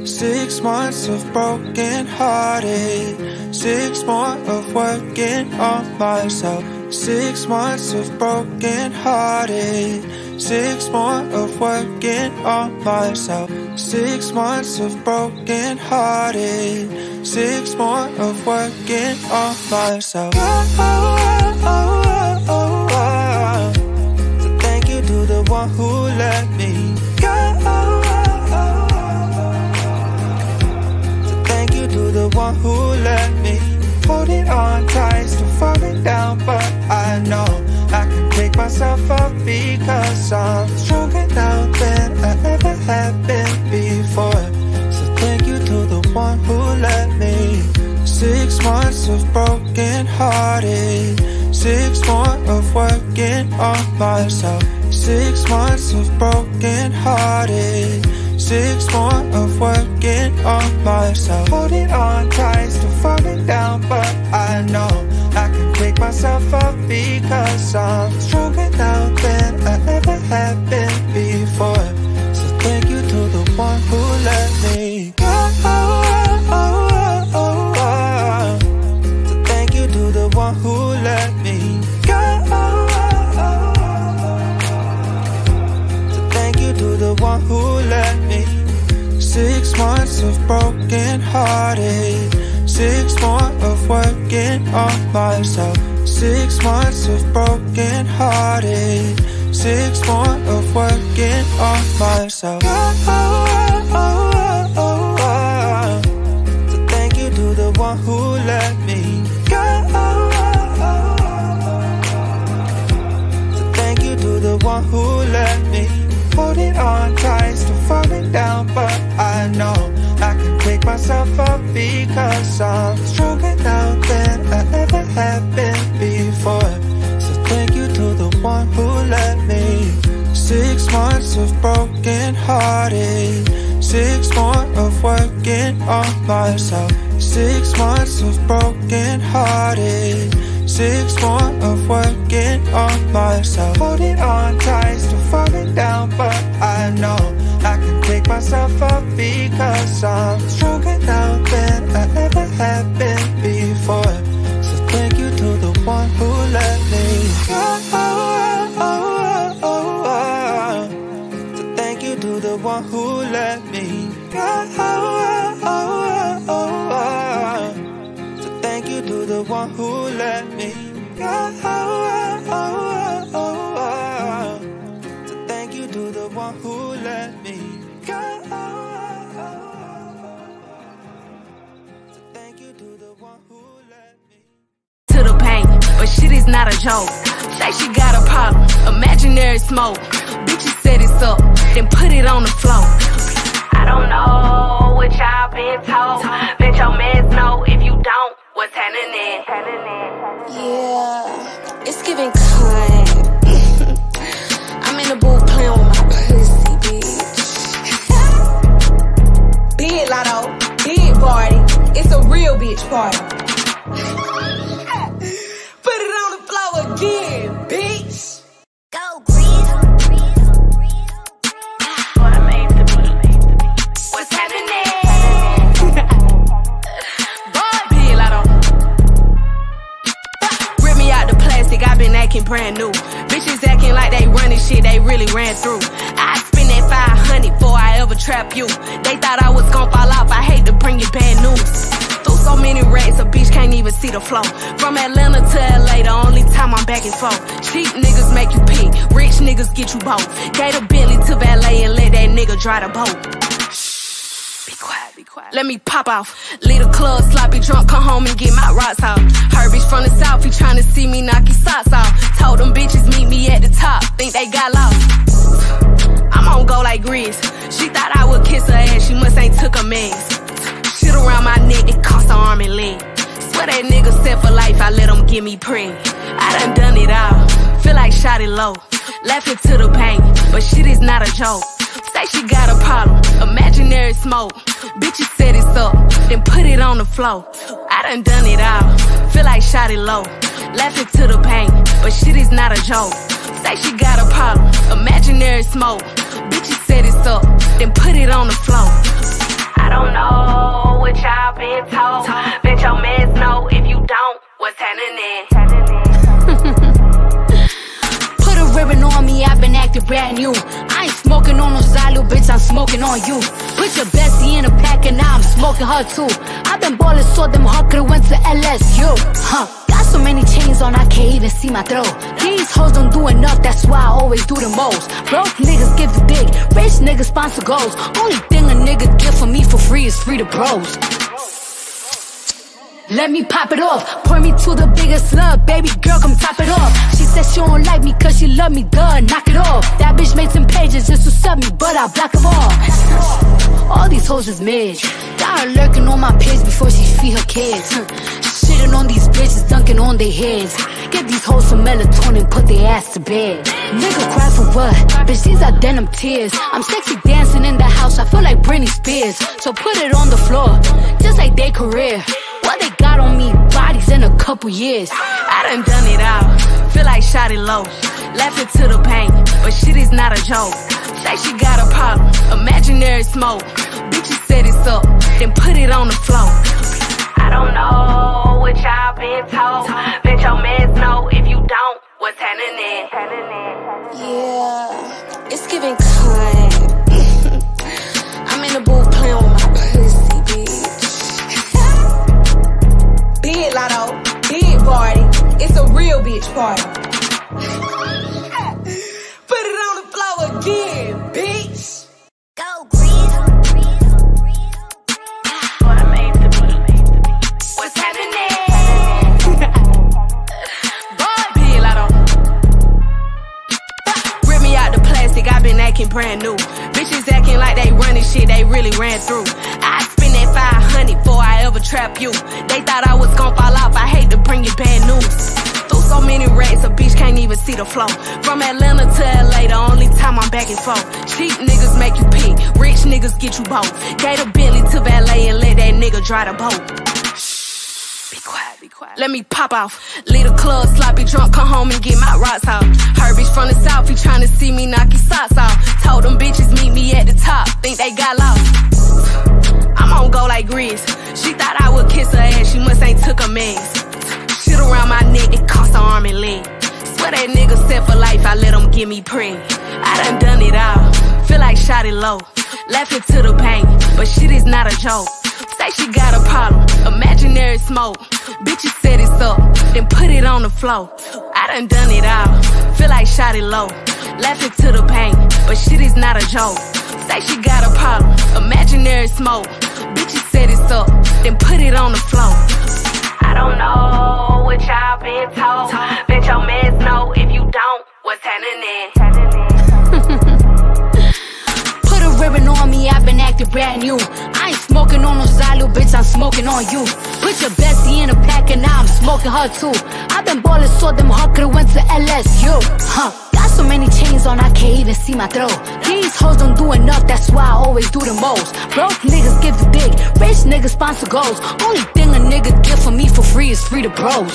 Six months of broken hearted, six more of working on myself. Six months of broken hearted, six more of working on myself. Six months of broken hearted, six more of working on myself. Oh, oh, oh, oh, oh, oh. So thank you to the one who let me go. Oh, oh, oh, oh. So thank you to the one who let me hold it on tight, still falling down, but I know I can pick myself up because I'm stronger now than I ever have been before. So thank you to the one who let me. Six months of broken hearted, six more of working on myself. Six months of broken hearted, six more of working on myself. Holding on tight, still falling down, but I know I can pick myself up because I'm stronger now than I ever have been before. So thank you to the one who let me go. Oh, oh, oh, oh, oh, oh. So thank you to the one who let me go. Oh, oh, oh, oh, oh. So thank you to the one who let me. Six months of broken hearted, six more of working on myself. Six months of broken hearted, six more of working on myself. Oh, oh, oh, oh, oh, oh. So thank you to the one who let me go. Oh, oh, oh, oh, oh. So thank you to the one who let me. Holding on tight, still falling down, but I know I can pick myself up because I'm stronger now than I ever have been before. So thank you to the one who let me. Six months of broken hearted, six more of working on myself. Six months of broken hearted, six more of working on myself. Holding on tight, still falling down, but I know I can pick myself up because I'm stronger now than I ever have been before. So thank you to the one who let me go. Oh, oh, oh, oh, oh, oh. So thank you to the one who let me go. Oh, oh, oh, oh, oh, oh. So thank you to the one who let me go. Oh, oh, oh, oh, oh, oh. So thank you to the one who let me go. Oh, oh, oh. So thank you to the one who let me. To the pain, but shit is not a joke. Say she got a problem, imaginary smoke. Bitches set it up, then put it on the floor. I don't know what y'all been told. Let your mans know if you don't, what's happening. Yeah, it's giving kind. I'm in the booth playing with my pussy. Big Latto, big party, it's a real bitch party. Put it on the floor again, bitch. Go Grizz, what I made the beat. What's happening? Boy, Big Latto. Rip me out the plastic, I've been acting brand new. Bitches acting like they running shit, they really ran through. I five hundred before I ever trap you. They thought I was gon' fall off, I hate to bring you bad news. Through so many racks, a bitch can't even see the flow. From Atlanta to L A, the only time I'm back and forth. Cheap niggas make you pee, rich niggas get you both. Gave a Bentley to L A and let that nigga drive the boat. Shh, be quiet, be quiet. Let me pop off. Leave the club sloppy drunk, come home and get my rocks off. Her bitch from the south, he tryna see me knock his socks off. Told them bitches meet me at the top, think they got lost. I'm on go like Grizz. She thought I would kiss her ass, she must ain't took a mess. Shit around my neck, it cost her arm and leg. Swear that nigga set for life, I let him get me pregnant. I done done it all, feel like Shawty Lo. Laughing to the pain, but shit is not a joke. Say she got a problem, imaginary smoke. Bitches set it up, then put it on the floor. I done done it all, feel like Shawty Lo. Laughing to the pain, but shit is not a joke. Say she got a problem, imaginary smoke. Bitches set it up, then put it on the floor. I don't know what y'all been told. Bet your mans know if you don't, what's happening. Put a ribbon on me, I've been acting brand new. I ain't smoking on no side, little bitch, I'm smoking on on you. With your bestie in a pack and now I'm smoking her too. I've been ballin', so them hard could've went to L S U. Huh, got so many chains on I can't even see my throat. These hoes don't do enough, that's why I always do the most. Broke niggas give the dick, rich niggas sponsor goals. Only thing a nigga get for me for free is free to bros. Let me pop it off, point me to the biggest slug. Baby girl, come top it off. She said she don't like me cause she love me, duh, knock it off. That bitch made some pages just to sub me, but I block them all. All these hoes is mid, got her lurking on my page before she feed her kids. Shitting on these bitches, dunking on their heads. Get these hoes some melatonin, put their ass to bed. Nigga cry for what? Bitch, these are denim tears. I'm sexy dancing in the house, I feel like Britney Spears. So put it on the floor, just like their career. What they got on me, bodies in a couple years. I done done it all, feel like Shawty Lo. Laughing to the pain, but shit is not a joke. Say she got a problem, imaginary smoke. Bitch, you set it up, then put it on the floor. I don't know what y'all been told. Let your mans know if you don't, what's happening. Yeah, it's giving kind. I'm in the booth playing with my pussy. Big Latto, big party, it's a real bitch party. Put it on the floor again, bitch. Go Grizz. What I made to be. What's happening? Boy, Big Latto. Rip me out the plastic, I've been acting brand new. Bitches acting like they running shit, they really ran through. I spend that five hundred before I ever trap you. They thought I was gon' fall off, I hate to bring you bad news. Through so many racks, a bitch can't even see the flow. From Atlanta to L A, the only time I'm back and forth. Cheap niggas make you pick, rich niggas get you both. Gave a Bentley to valet and let that nigga dry the boat. Shh, be quiet, be quiet. Let me pop off. Leave the club, sloppy drunk, come home and get my rocks off. Her bitch from the South, he tryna see me knock his socks off. Told them bitches meet me at the top, think they got lost. I'm on go like Grizz. She thought I would kiss her ass, she must ain't took a man. Shit around my neck, it cost her arm and leg. Swear that nigga set for life, I let him get me preg. I done done it all, feel like Shawty Lo. Laughing to the pain, but shit is not a joke. Say she got a problem, imaginary smoke. Bitch, you set it up, then put it on the floor. I done done it all, feel like Shawty Lo. Laughing to the pain, but shit is not a joke. Say she got a problem, imaginary smoke. Bitch, you set it up, then put it on the floor. I don't know what y'all been told. Let your mans know if you don't, what's happening. Put a ribbon on me, I've been acting brand new. I ain't smoking on no side, little bitch, I'm smoking on you. Put your bestie in a pack and now I'm smoking her too. I've been ballin', so them hard could've went to L S U. Huh. So many chains on, I can't even see my throat. These hoes don't do enough, that's why I always do the most. Broke niggas give the dick, rich niggas sponsor goals. Only thing a nigga get for me for free is free to bros.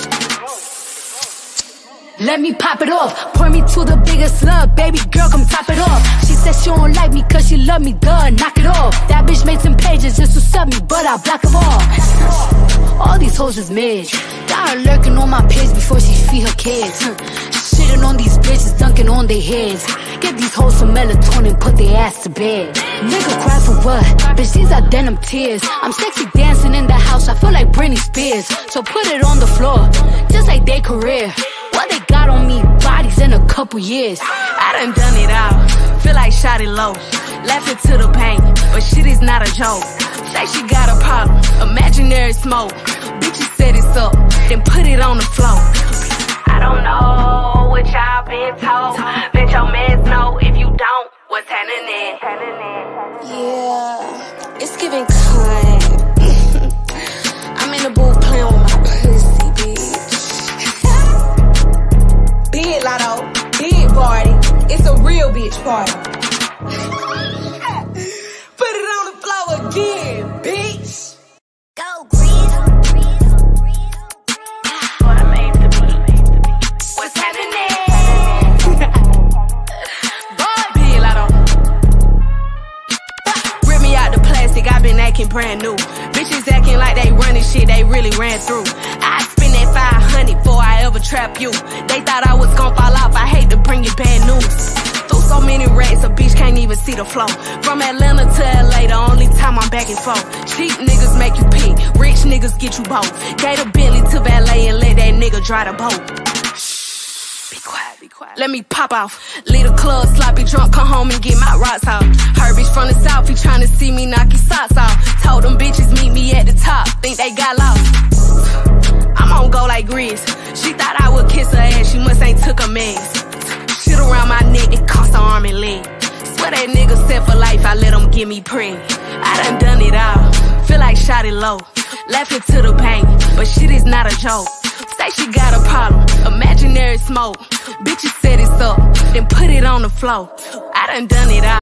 Let me pop it off, point me to the biggest slug. Baby girl, come top it off. She said she don't like me cause she love me, duh, knock it off. That bitch made some pages just to sub me, but I block them all. All these hoes is mid, got her lurking on my page before she feed her kids. Shitting on these bitches, dunking on their heads. Get these hoes some melatonin, put their ass to bed. Nigga cry for what? Bitch, these are denim tears. I'm sexy dancing in the house, I feel like Britney Spears. So put it on the floor, just like their career. What they got on me, bodies in a couple years. I done done it all, feel like Shawty Lo. Laughing to the pain, but shit is not a joke. Say she got a problem, imaginary smoke. Bitch, you set it up, then put it on the floor. I don't know what y'all been told. Let your mans know if you don't, what's happening. Yeah, it's giving kind. I'm in the booth playing with my pussy, bitch. Big Latto, big party, it's a real bitch party. Put it on the floor again, bitch. Go Grizz. I've been acting brand new. Bitches acting like they running shit, they really ran through. I spend that five hundred before I ever trap you. They thought I was gon' fall off, I hate to bring you bad news. Through so many racks, a bitch can't even see the flow. From Atlanta to L A, the only time I'm back and forth. Cheap niggas make you pink, rich niggas get you both. Gave a Bentley to valet and let that nigga dry the boat. Be quiet, be quiet. Let me pop off. Leave the club sloppy drunk, come home and get my rocks off. Her bitch from the south, he tryna see me knock his socks off. Told them bitches meet me at the top, think they got lost. I'm on go like Grizz. She thought I would kiss her ass, she must ain't took a mess. Shit around my neck, it cost her arm and leg. Swear that nigga set for life, I let him get me pregnant. I done done it all, feel like Shawty Lo. Laughing to the bank, but shit is not a joke. Say she got a problem, imaginary smoke. Bitches set it up, then put it on the floor. I done done it all.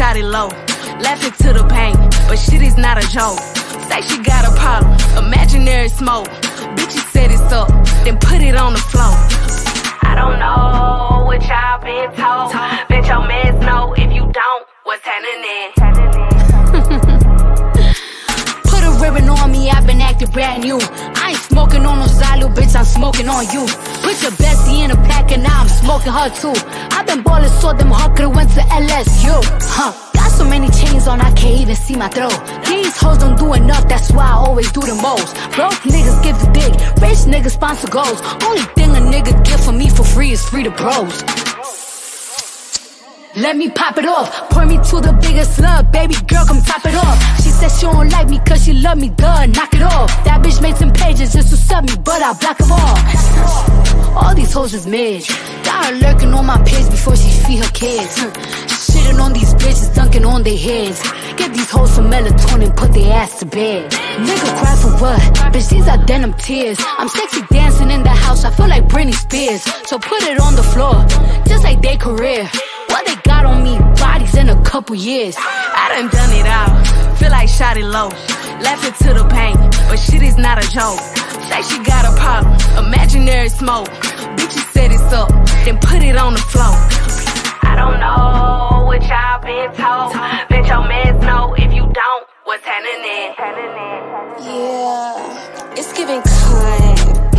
Shawty Lo, laughing to the pain, but shit is not a joke. Say she got a problem, imaginary smoke. Bitch, you set it up, then put it on the floor. I don't know what y'all been told. Bet your mans know if you don't, what's happening? Put a ribbon on me, I've been acting brand new. I ain't smoking on no side, little bitch, I'm smoking on you. Put your bestie in a pack and now I'm smoking her too. I've been ballin' so them hard, could've went to L S U. Huh. Got so many chains on, I can't even see my throat. These hoes don't do enough, that's why I always do the most. Broke niggas give the dick, rich niggas sponsor goals. Only thing a nigga get for me for free is free to bros. Let me pop it off, point me to the biggest slug. Baby girl, come top it off. She said she don't like me cause she love me, duh, knock it off. That bitch made some pages just to sub me, but I block them all. All these hoes is mid. Got her lurking on my page before she feed her kids. Shitting on these bitches, dunking on their heads. Get these hoes some melatonin, put their ass to bed. Nigga cry for what? Bitch, these are denim tears. I'm sexy dancing in the house, I feel like Britney Spears. So put it on the floor, just like their career. What they got on me, bodies in a couple years. I done done it all, feel like Shawty Lo. Laughing to the pain, but shit is not a joke. Say she got a problem, imaginary smoke. Bitch, you set it up, then put it on the floor. I don't know what y'all been told. Bet your mans know if you don't, what's happening? Yeah, it's giving cunt.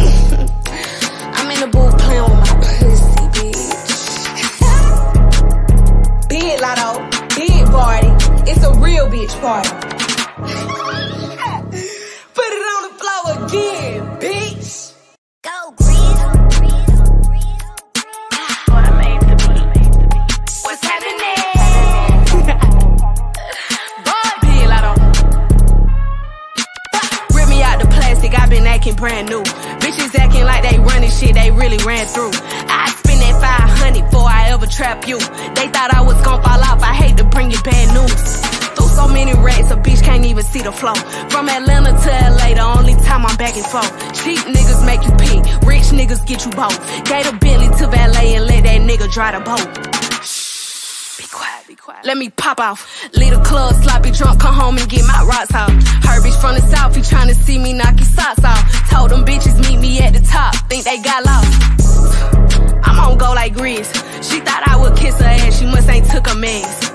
I'm in the booth playing with my pussy, bitch. Big Latto, big party, it's a real bitch party. Put it on the floor again, bitch. Go Grizz, what I made the beat. What's happening? Boy, Big Latto. Rip me out the plastic, I've been acting brand new. Bitches acting like they running shit, they really ran through. I five hundred before I ever trap you. They thought I was gon' fall off, I hate to bring you bad news. Through so many rats, a bitch can't even see the flow. From Atlanta to L A, the only time I'm back and forth. Cheap niggas make you pee, rich niggas get you both. Gave a Bentley to valet and let that nigga dry the boat. Shh, be quiet, be quiet. Let me pop off. Leave the club, sloppy drunk, come home and get my rocks off. Her bitch from the south, he tryna see me knock his socks off. Told them bitches meet me at the top, think they got lost. I'm on go like Grizz. She thought I would kiss her ass, she must ain't took a mess.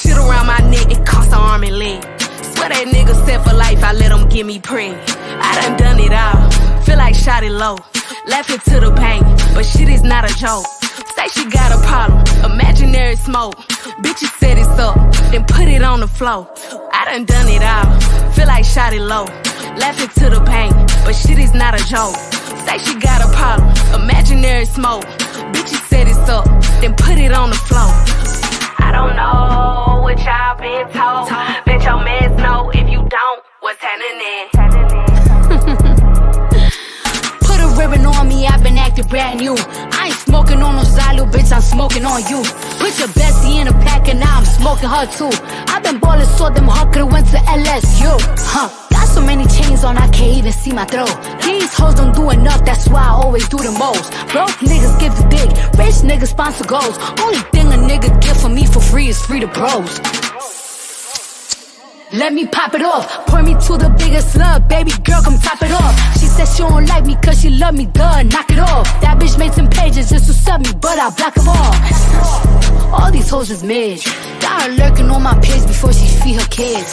Shit around my neck, it cost her arm and leg. Swear that nigga set for life, I let him get me preg. I done done it all, feel like Shawty Lo. Laughing to the pain, but shit is not a joke. Say she got a problem, imaginary smoke. Bitch, you set it up, then put it on the floor. I done done it all, feel like Shawty Lo. Laughing to the pain, but shit is not a joke. Say she got a problem, imaginary smoke. Bitch, you set it up, then put it on the floor. I don't know what y'all been told. Bet your mans know if you don't, what's happening? Put a ribbon on me, I've been acting brand new. I ain't smoking on no side, little bitch, I'm smoking on you. Put your bestie in a pack and now I'm smoking her too. I've been ballin' so them hard, could've went to L S U. Huh. So many chains on, I can't even see my throat. These hoes don't do enough, that's why I always do the most. Broke niggas give the dick, rich niggas sponsor goals. Only thing a nigga get for me for free is free to bros. Let me pop it off, point me to the biggest slug. Baby girl, come top it off. She said she don't like me cause she love me, duh, knock it off. That bitch made some pages just to sub me, but I block them all. All these hoes is mid. Got her lurking on my page before she feed her kids.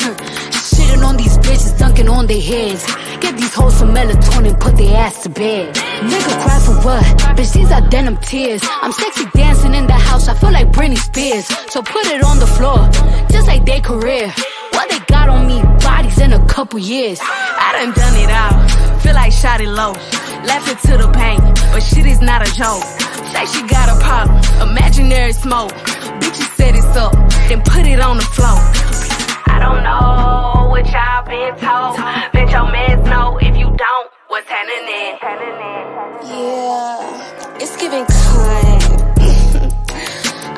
Shitting on these bitches, dunking on their heads. Get these hoes some melatonin, put their ass to bed. Nigga cry for what? Bitch, these are denim tears. I'm sexy dancing in the house, I feel like Britney Spears. So put it on the floor, just like their career. What they got on me, bodies in a couple years. I done done it all, feel like Shawty Lo. Laughing to the pain, but shit is not a joke. Say she got a problem, imaginary smoke. Bitch, you set it up, then put it on the floor. I don't know what y'all been told. Bet your mans know if you don't, what's happening? Yeah, it's giving cunt.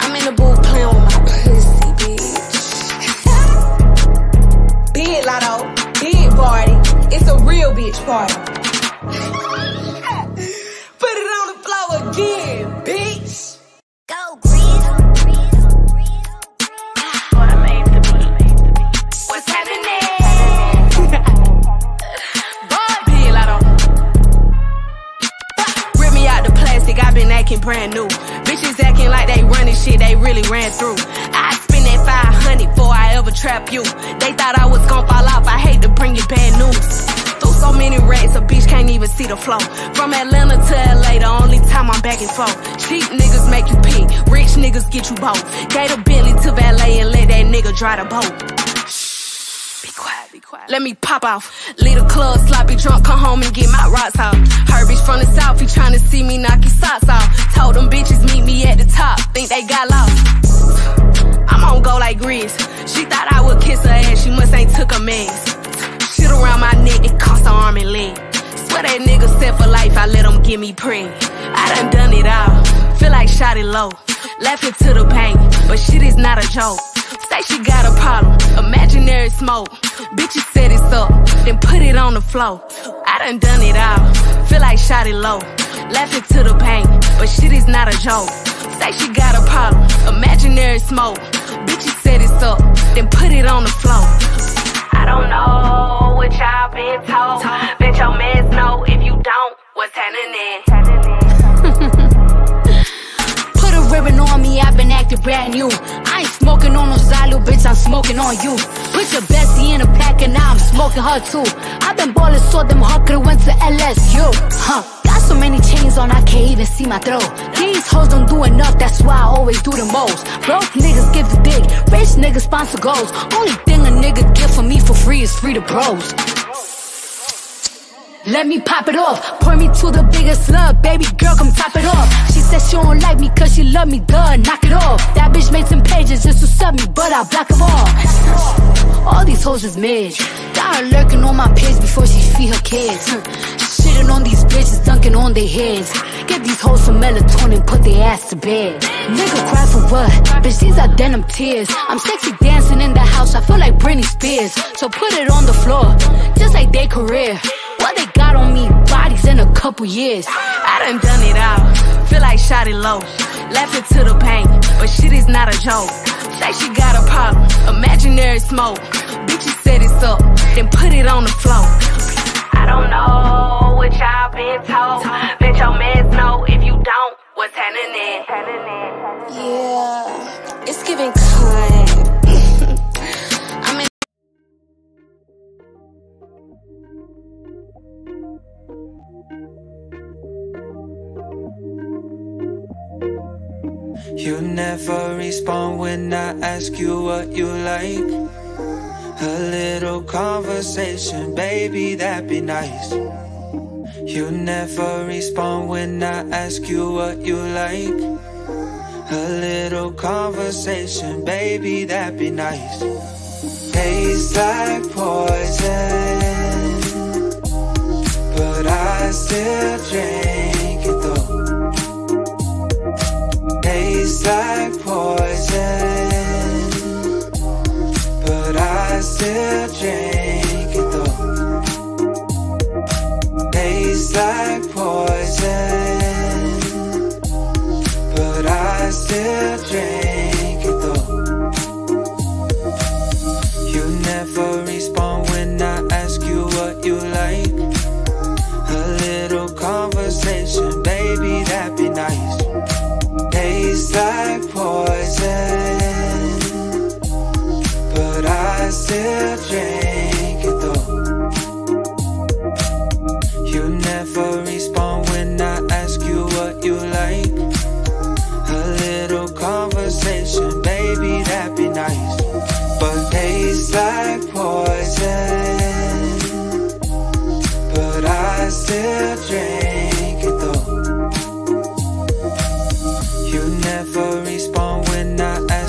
I'm in the booth playing with my pussy, bitch. Big Latto, big party, it's a real bitch party. Put it on the floor again, bitch. Go Grizz. What I made the beat. What's happening? Bitches acting like they running shit they really ran through. I spend that five hundred before I ever trap you. They thought I was gon' fall off, I hate to bring you bad news. Through so many racks, a bitch can't even see the flow. From Atlanta to L A, the only time I'm back and forth. Cheap niggas make you pee, rich niggas get you both. Gave a Bentley to valet and let that nigga dry the boat. Shh, be quiet, be quiet. Let me pop off. Lead a club, sloppy drunk, come home and get my rocks off. Herbie's from the south, he tryna see me knock his socks off. Told them bitches meet me at the top, think they got lost. I'm on go like Grizz. She thought I would kiss her ass, she must ain't took a mess. Shit around my neck, it costs an arm and leg. Swear that nigga set for life, I let him get me pregnant. I done done it all, feel like Shawty Lo. Laughing to the pain, but shit is not a joke. Say she got a problem, imaginary smoke. Bitches set it up, then put it on the floor. I done done it all, feel like Shawty Lo. Laughing to the pain, but shit is not a joke. Say she got a problem, imaginary smoke. Bitches set it up, then put it on the floor. I don't know what y'all been told. Bet your mans know if you don't, what's happening? Put a ribbon on me, I've been acting brand new. I ain't smoking on no side, little bitch, I'm smoking on you. Put your bestie in a pack and now I'm smoking her too. I've been ballin' so them hard could've went to L S U. Huh. Got so many chains on, I can't even see my throat. These hoes don't do enough, that's why I always do the most. Broke niggas give the dick, rich niggas sponsor goals. Only thing a nigga get from me for free is free to bros. Let me pop it off, pour me to the biggest slug. Baby girl, come top it off. She said she don't like me cause she love me, duh, knock it off. That bitch made some pages just to sub me, but I block them all. All these hoes is mid. Got her lurking on my page before she feed her kids. Shitting on these bitches, dunking on their heads. Get these hoes some melatonin, put their ass to bed. Nigga cry for what? Bitch, these are denim tears. I'm sexy dancing in the house, I feel like Britney Spears. So put it on the floor, just like their career. What they got on me, bodies in a couple years. I done done it all, feel like Shawty Lo. Laughing to the pain, but shit is not a joke. Say she got a problem, imaginary smoke. Bitches set it up, then put it on the floor. I don't know what y'all been told. Bet your mans know if you don't, what's happening? Yeah, it's giving cunt. You never respond when I ask you what you like. A little conversation, baby, that'd be nice. You never respond when I ask you what you like. A little conversation, baby, that'd be nice. Tastes like poison, but I still drink it though. Tastes like poison, but I still drink it though. Tastes like poison, but I still drink it though. You never respond when I ask you what you like. A little conversation, baby, that'd be nice. Tastes like poison, but I still drink it though. You never respond when I ask you what you like. A little conversation, baby, that'd be nice. But tastes like poison, but I still drink it though. Never respond when I ask.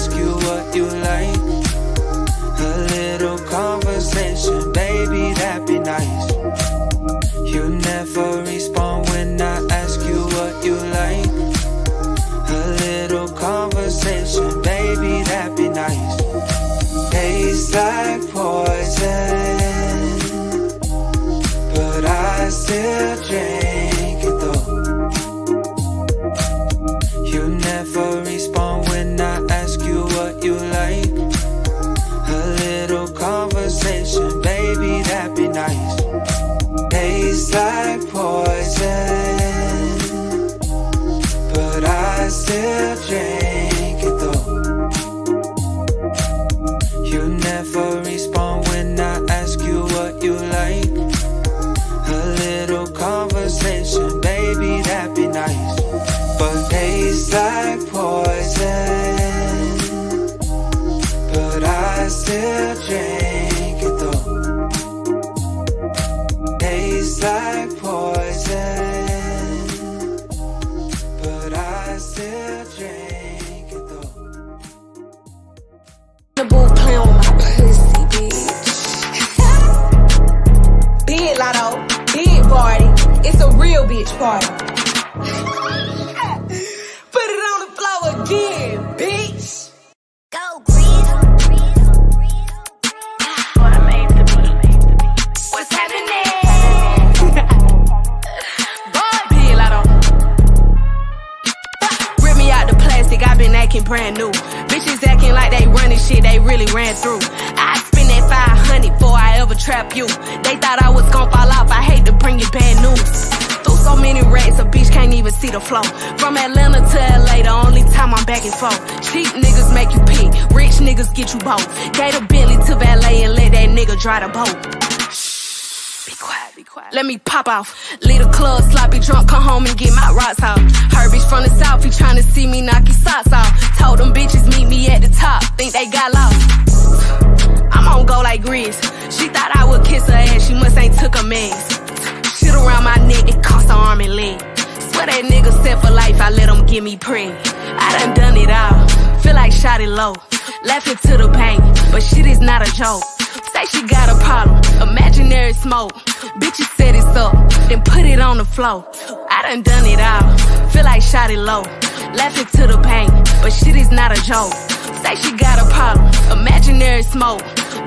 drink it though. Tastes like poison, but I still drink it though. The boo play on my pussy, bitch. Big Latto, big party. It's a real bitch party. Yeah, bitch. Go Grizz. What I made the beat. What's happening? Boy, Bill, I don't. Rip me out the plastic, I've been acting brand new. Bitches acting like they running shit they really ran through. I spend that five hundred before I ever trap you. They thought I was gon' fall off, I hate to bring you bad news. So many rats, a bitch can't even see the flow. From Atlanta to L A, the only time I'm back and forth. Cheap niggas make you pick, rich niggas get you both. Gave a Bentley to valet and let that nigga dry the boat. Shh, be quiet, be quiet. Let me pop off. Leave the club sloppy drunk, come home and get my rocks off. Her bitch from the south, he tryna see me knock his socks off. Told them bitches meet me at the top, think they got lost. I'm on go like Grizz. She thought I would kiss her ass, she must ain't took a mess. Shit around my neck, it cost an arm and leg. Swear that nigga set for life, I let him get me pregnant. I done done it all, feel like Shawty Lo. Laughing to the bank, but shit is not a joke. Say she got a problem, imaginary smoke. Bitches set it up, then put it on the floor. I done done it all, feel like Shawty Lo. Laughing to the bank, but shit is not a joke. Say she got a problem, imaginary smoke.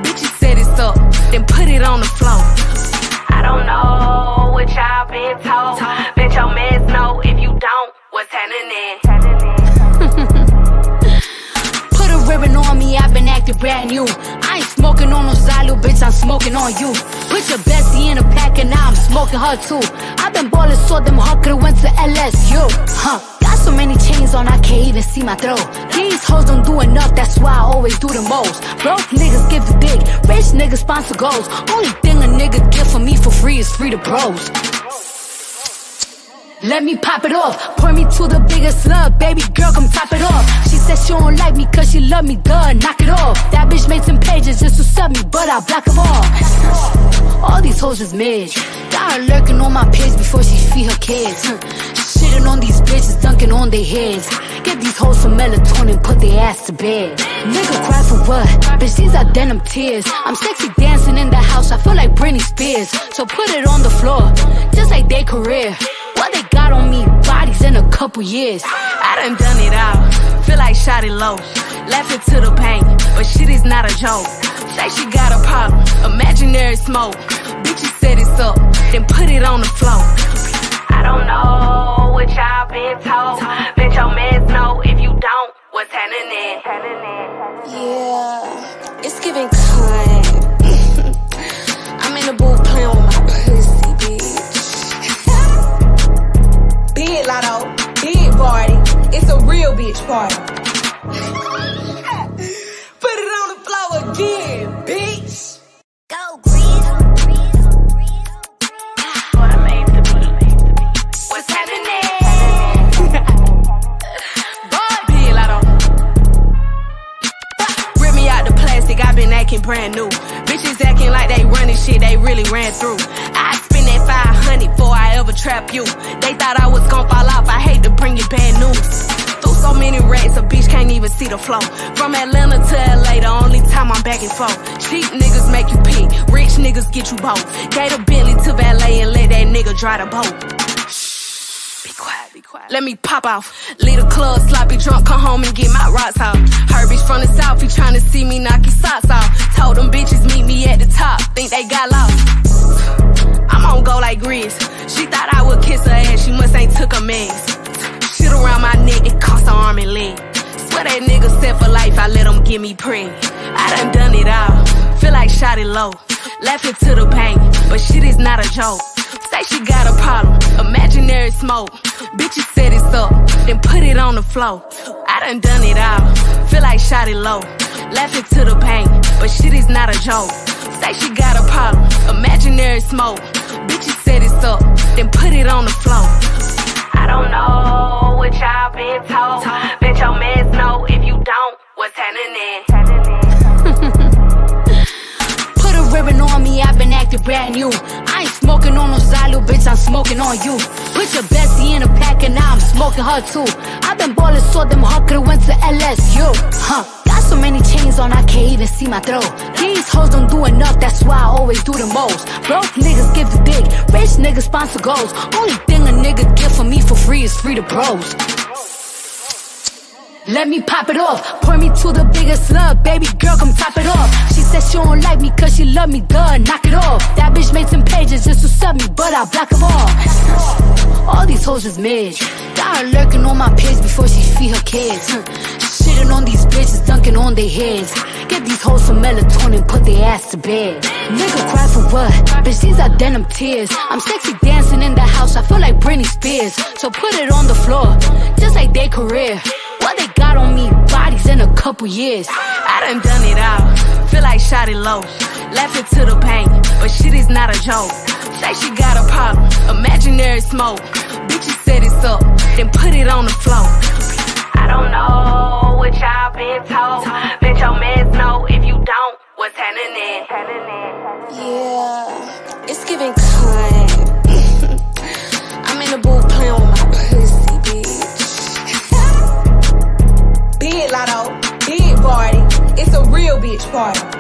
Bitches set it up, then put it on the floor. I don't know what y'all been told. Bet your mans know if you don't, what's happening? Put a ribbon on me, I've been acting brand new. I ain't smoking on no side, little bitch, I'm smoking on you. Put your bestie in a pack and now I'm smoking her too. I've been ballin', so them hawker went to L S U. Huh. So many chains on, I can't even see my throat. These hoes don't do enough, that's why I always do the most. Broke niggas give the dick, rich niggas sponsor goals. Only thing a nigga get from me for free is free to bros. Let me pop it off, point me to the biggest love. Baby girl, come top it off. She said she don't like me cause she love me, duh, knock it off. That bitch made some pages just to sub me, but I block them all. All these hoes is mid. Got her lurking on my page before she feed her kids. Shitting on these bitches, dunking on their heads. Get these hoes some melatonin, put their ass to bed. Nigga cry for what? Bitch, these are denim tears. I'm sexy dancing in the house, I feel like Britney Spears. So put it on the floor, just like their career. What they got on me, bodies in a couple years. I done done it all, feel like Shawty Lo. Laughing to the pain, but shit is not a joke. Say she got a problem, imaginary smoke. Bitches set it up, then put it on the floor. I don't know what y'all been told. Bet your mans know if you don't, what's happening? Yeah, it's giving cunt. I'm in the booth playing with my pussy, bitch. Big Latto, big party. It's a real bitch party. Put it on the floor again, bitch. Go Grizz. I've been acting brand new. Bitches acting like they running shit they really ran through. I spend that five hundred before I ever trap you. They thought I was gon' fall off, I hate to bring you bad news. Through so many rats, a bitch can't even see the flow. From Atlanta to L A, the only time I'm back and forth. Cheap niggas make you pick, rich niggas get you both. Gave a Bentley to valet and let that nigga dry the boat. Shh, be quiet, be quiet. Let me pop off. Leave the club sloppy drunk, come home and get my rocks off. Her bitch from the south, he tryna see me knock his socks off. Told them bitches meet me at the top, think they got lost. I'm on go like Grizz. She thought I would kiss her ass, she must ain't took a mess. Shit around my neck, it cost an arm and leg. Swear that nigga set for life, I let him get me pregnant. I done done it all, feel like Shawty Lo. Laughing to the bank, but shit is not a joke. Say she got a problem, imaginary smoke. Bitches set it up, then put it on the floor. I done done it all, feel like Shawty Lo. Laughing to the pain, but shit is not a joke. Say she got a problem, imaginary smoke. Bitches set it up, then put it on the floor. I don't know what y'all been told. Bet your mans know if you don't, what's happening? you. I ain't smoking on no side, little bitch, I'm smoking on you. With your bestie in a pack and now I'm smoking her too. I've been ballin' so them hard, could've went to L S U. Huh. Got so many chains on, I can't even see my throat. These hoes don't do enough, that's why I always do the most. Broke niggas give the dick, rich niggas sponsor goals. Only thing a nigga get from me for free is free to bros. Let me pop it off, pour me to the biggest slug, baby girl, come top it off. She said she don't like me cause she love me, duh, knock it off. That bitch made some pages just to sub me, but I block them all. All these hoes is mid, got her lurking on my page before she feed her kids. Shitting on these bitches, dunking on their heads. Get these hoes some melatonin, put their ass to bed. Nigga cry for what? Bitch, these are denim tears. I'm sexy dancing in the house, I feel like Britney Spears. So put it on the floor, just like their career. What they got on me, bodies in a couple years. I done done it all, feel like Shawty Lo. Laughing to the pain, but shit is not a joke. Say she got a problem, imaginary smoke. Bitch, you set it up, then put it on the floor. I don't know what y'all been told. Let your mans know if you don't, what's happening. Yeah, it's giving kind. I'm in the booth playing with my pussy. Big Latto, big party, it's a real bitch party.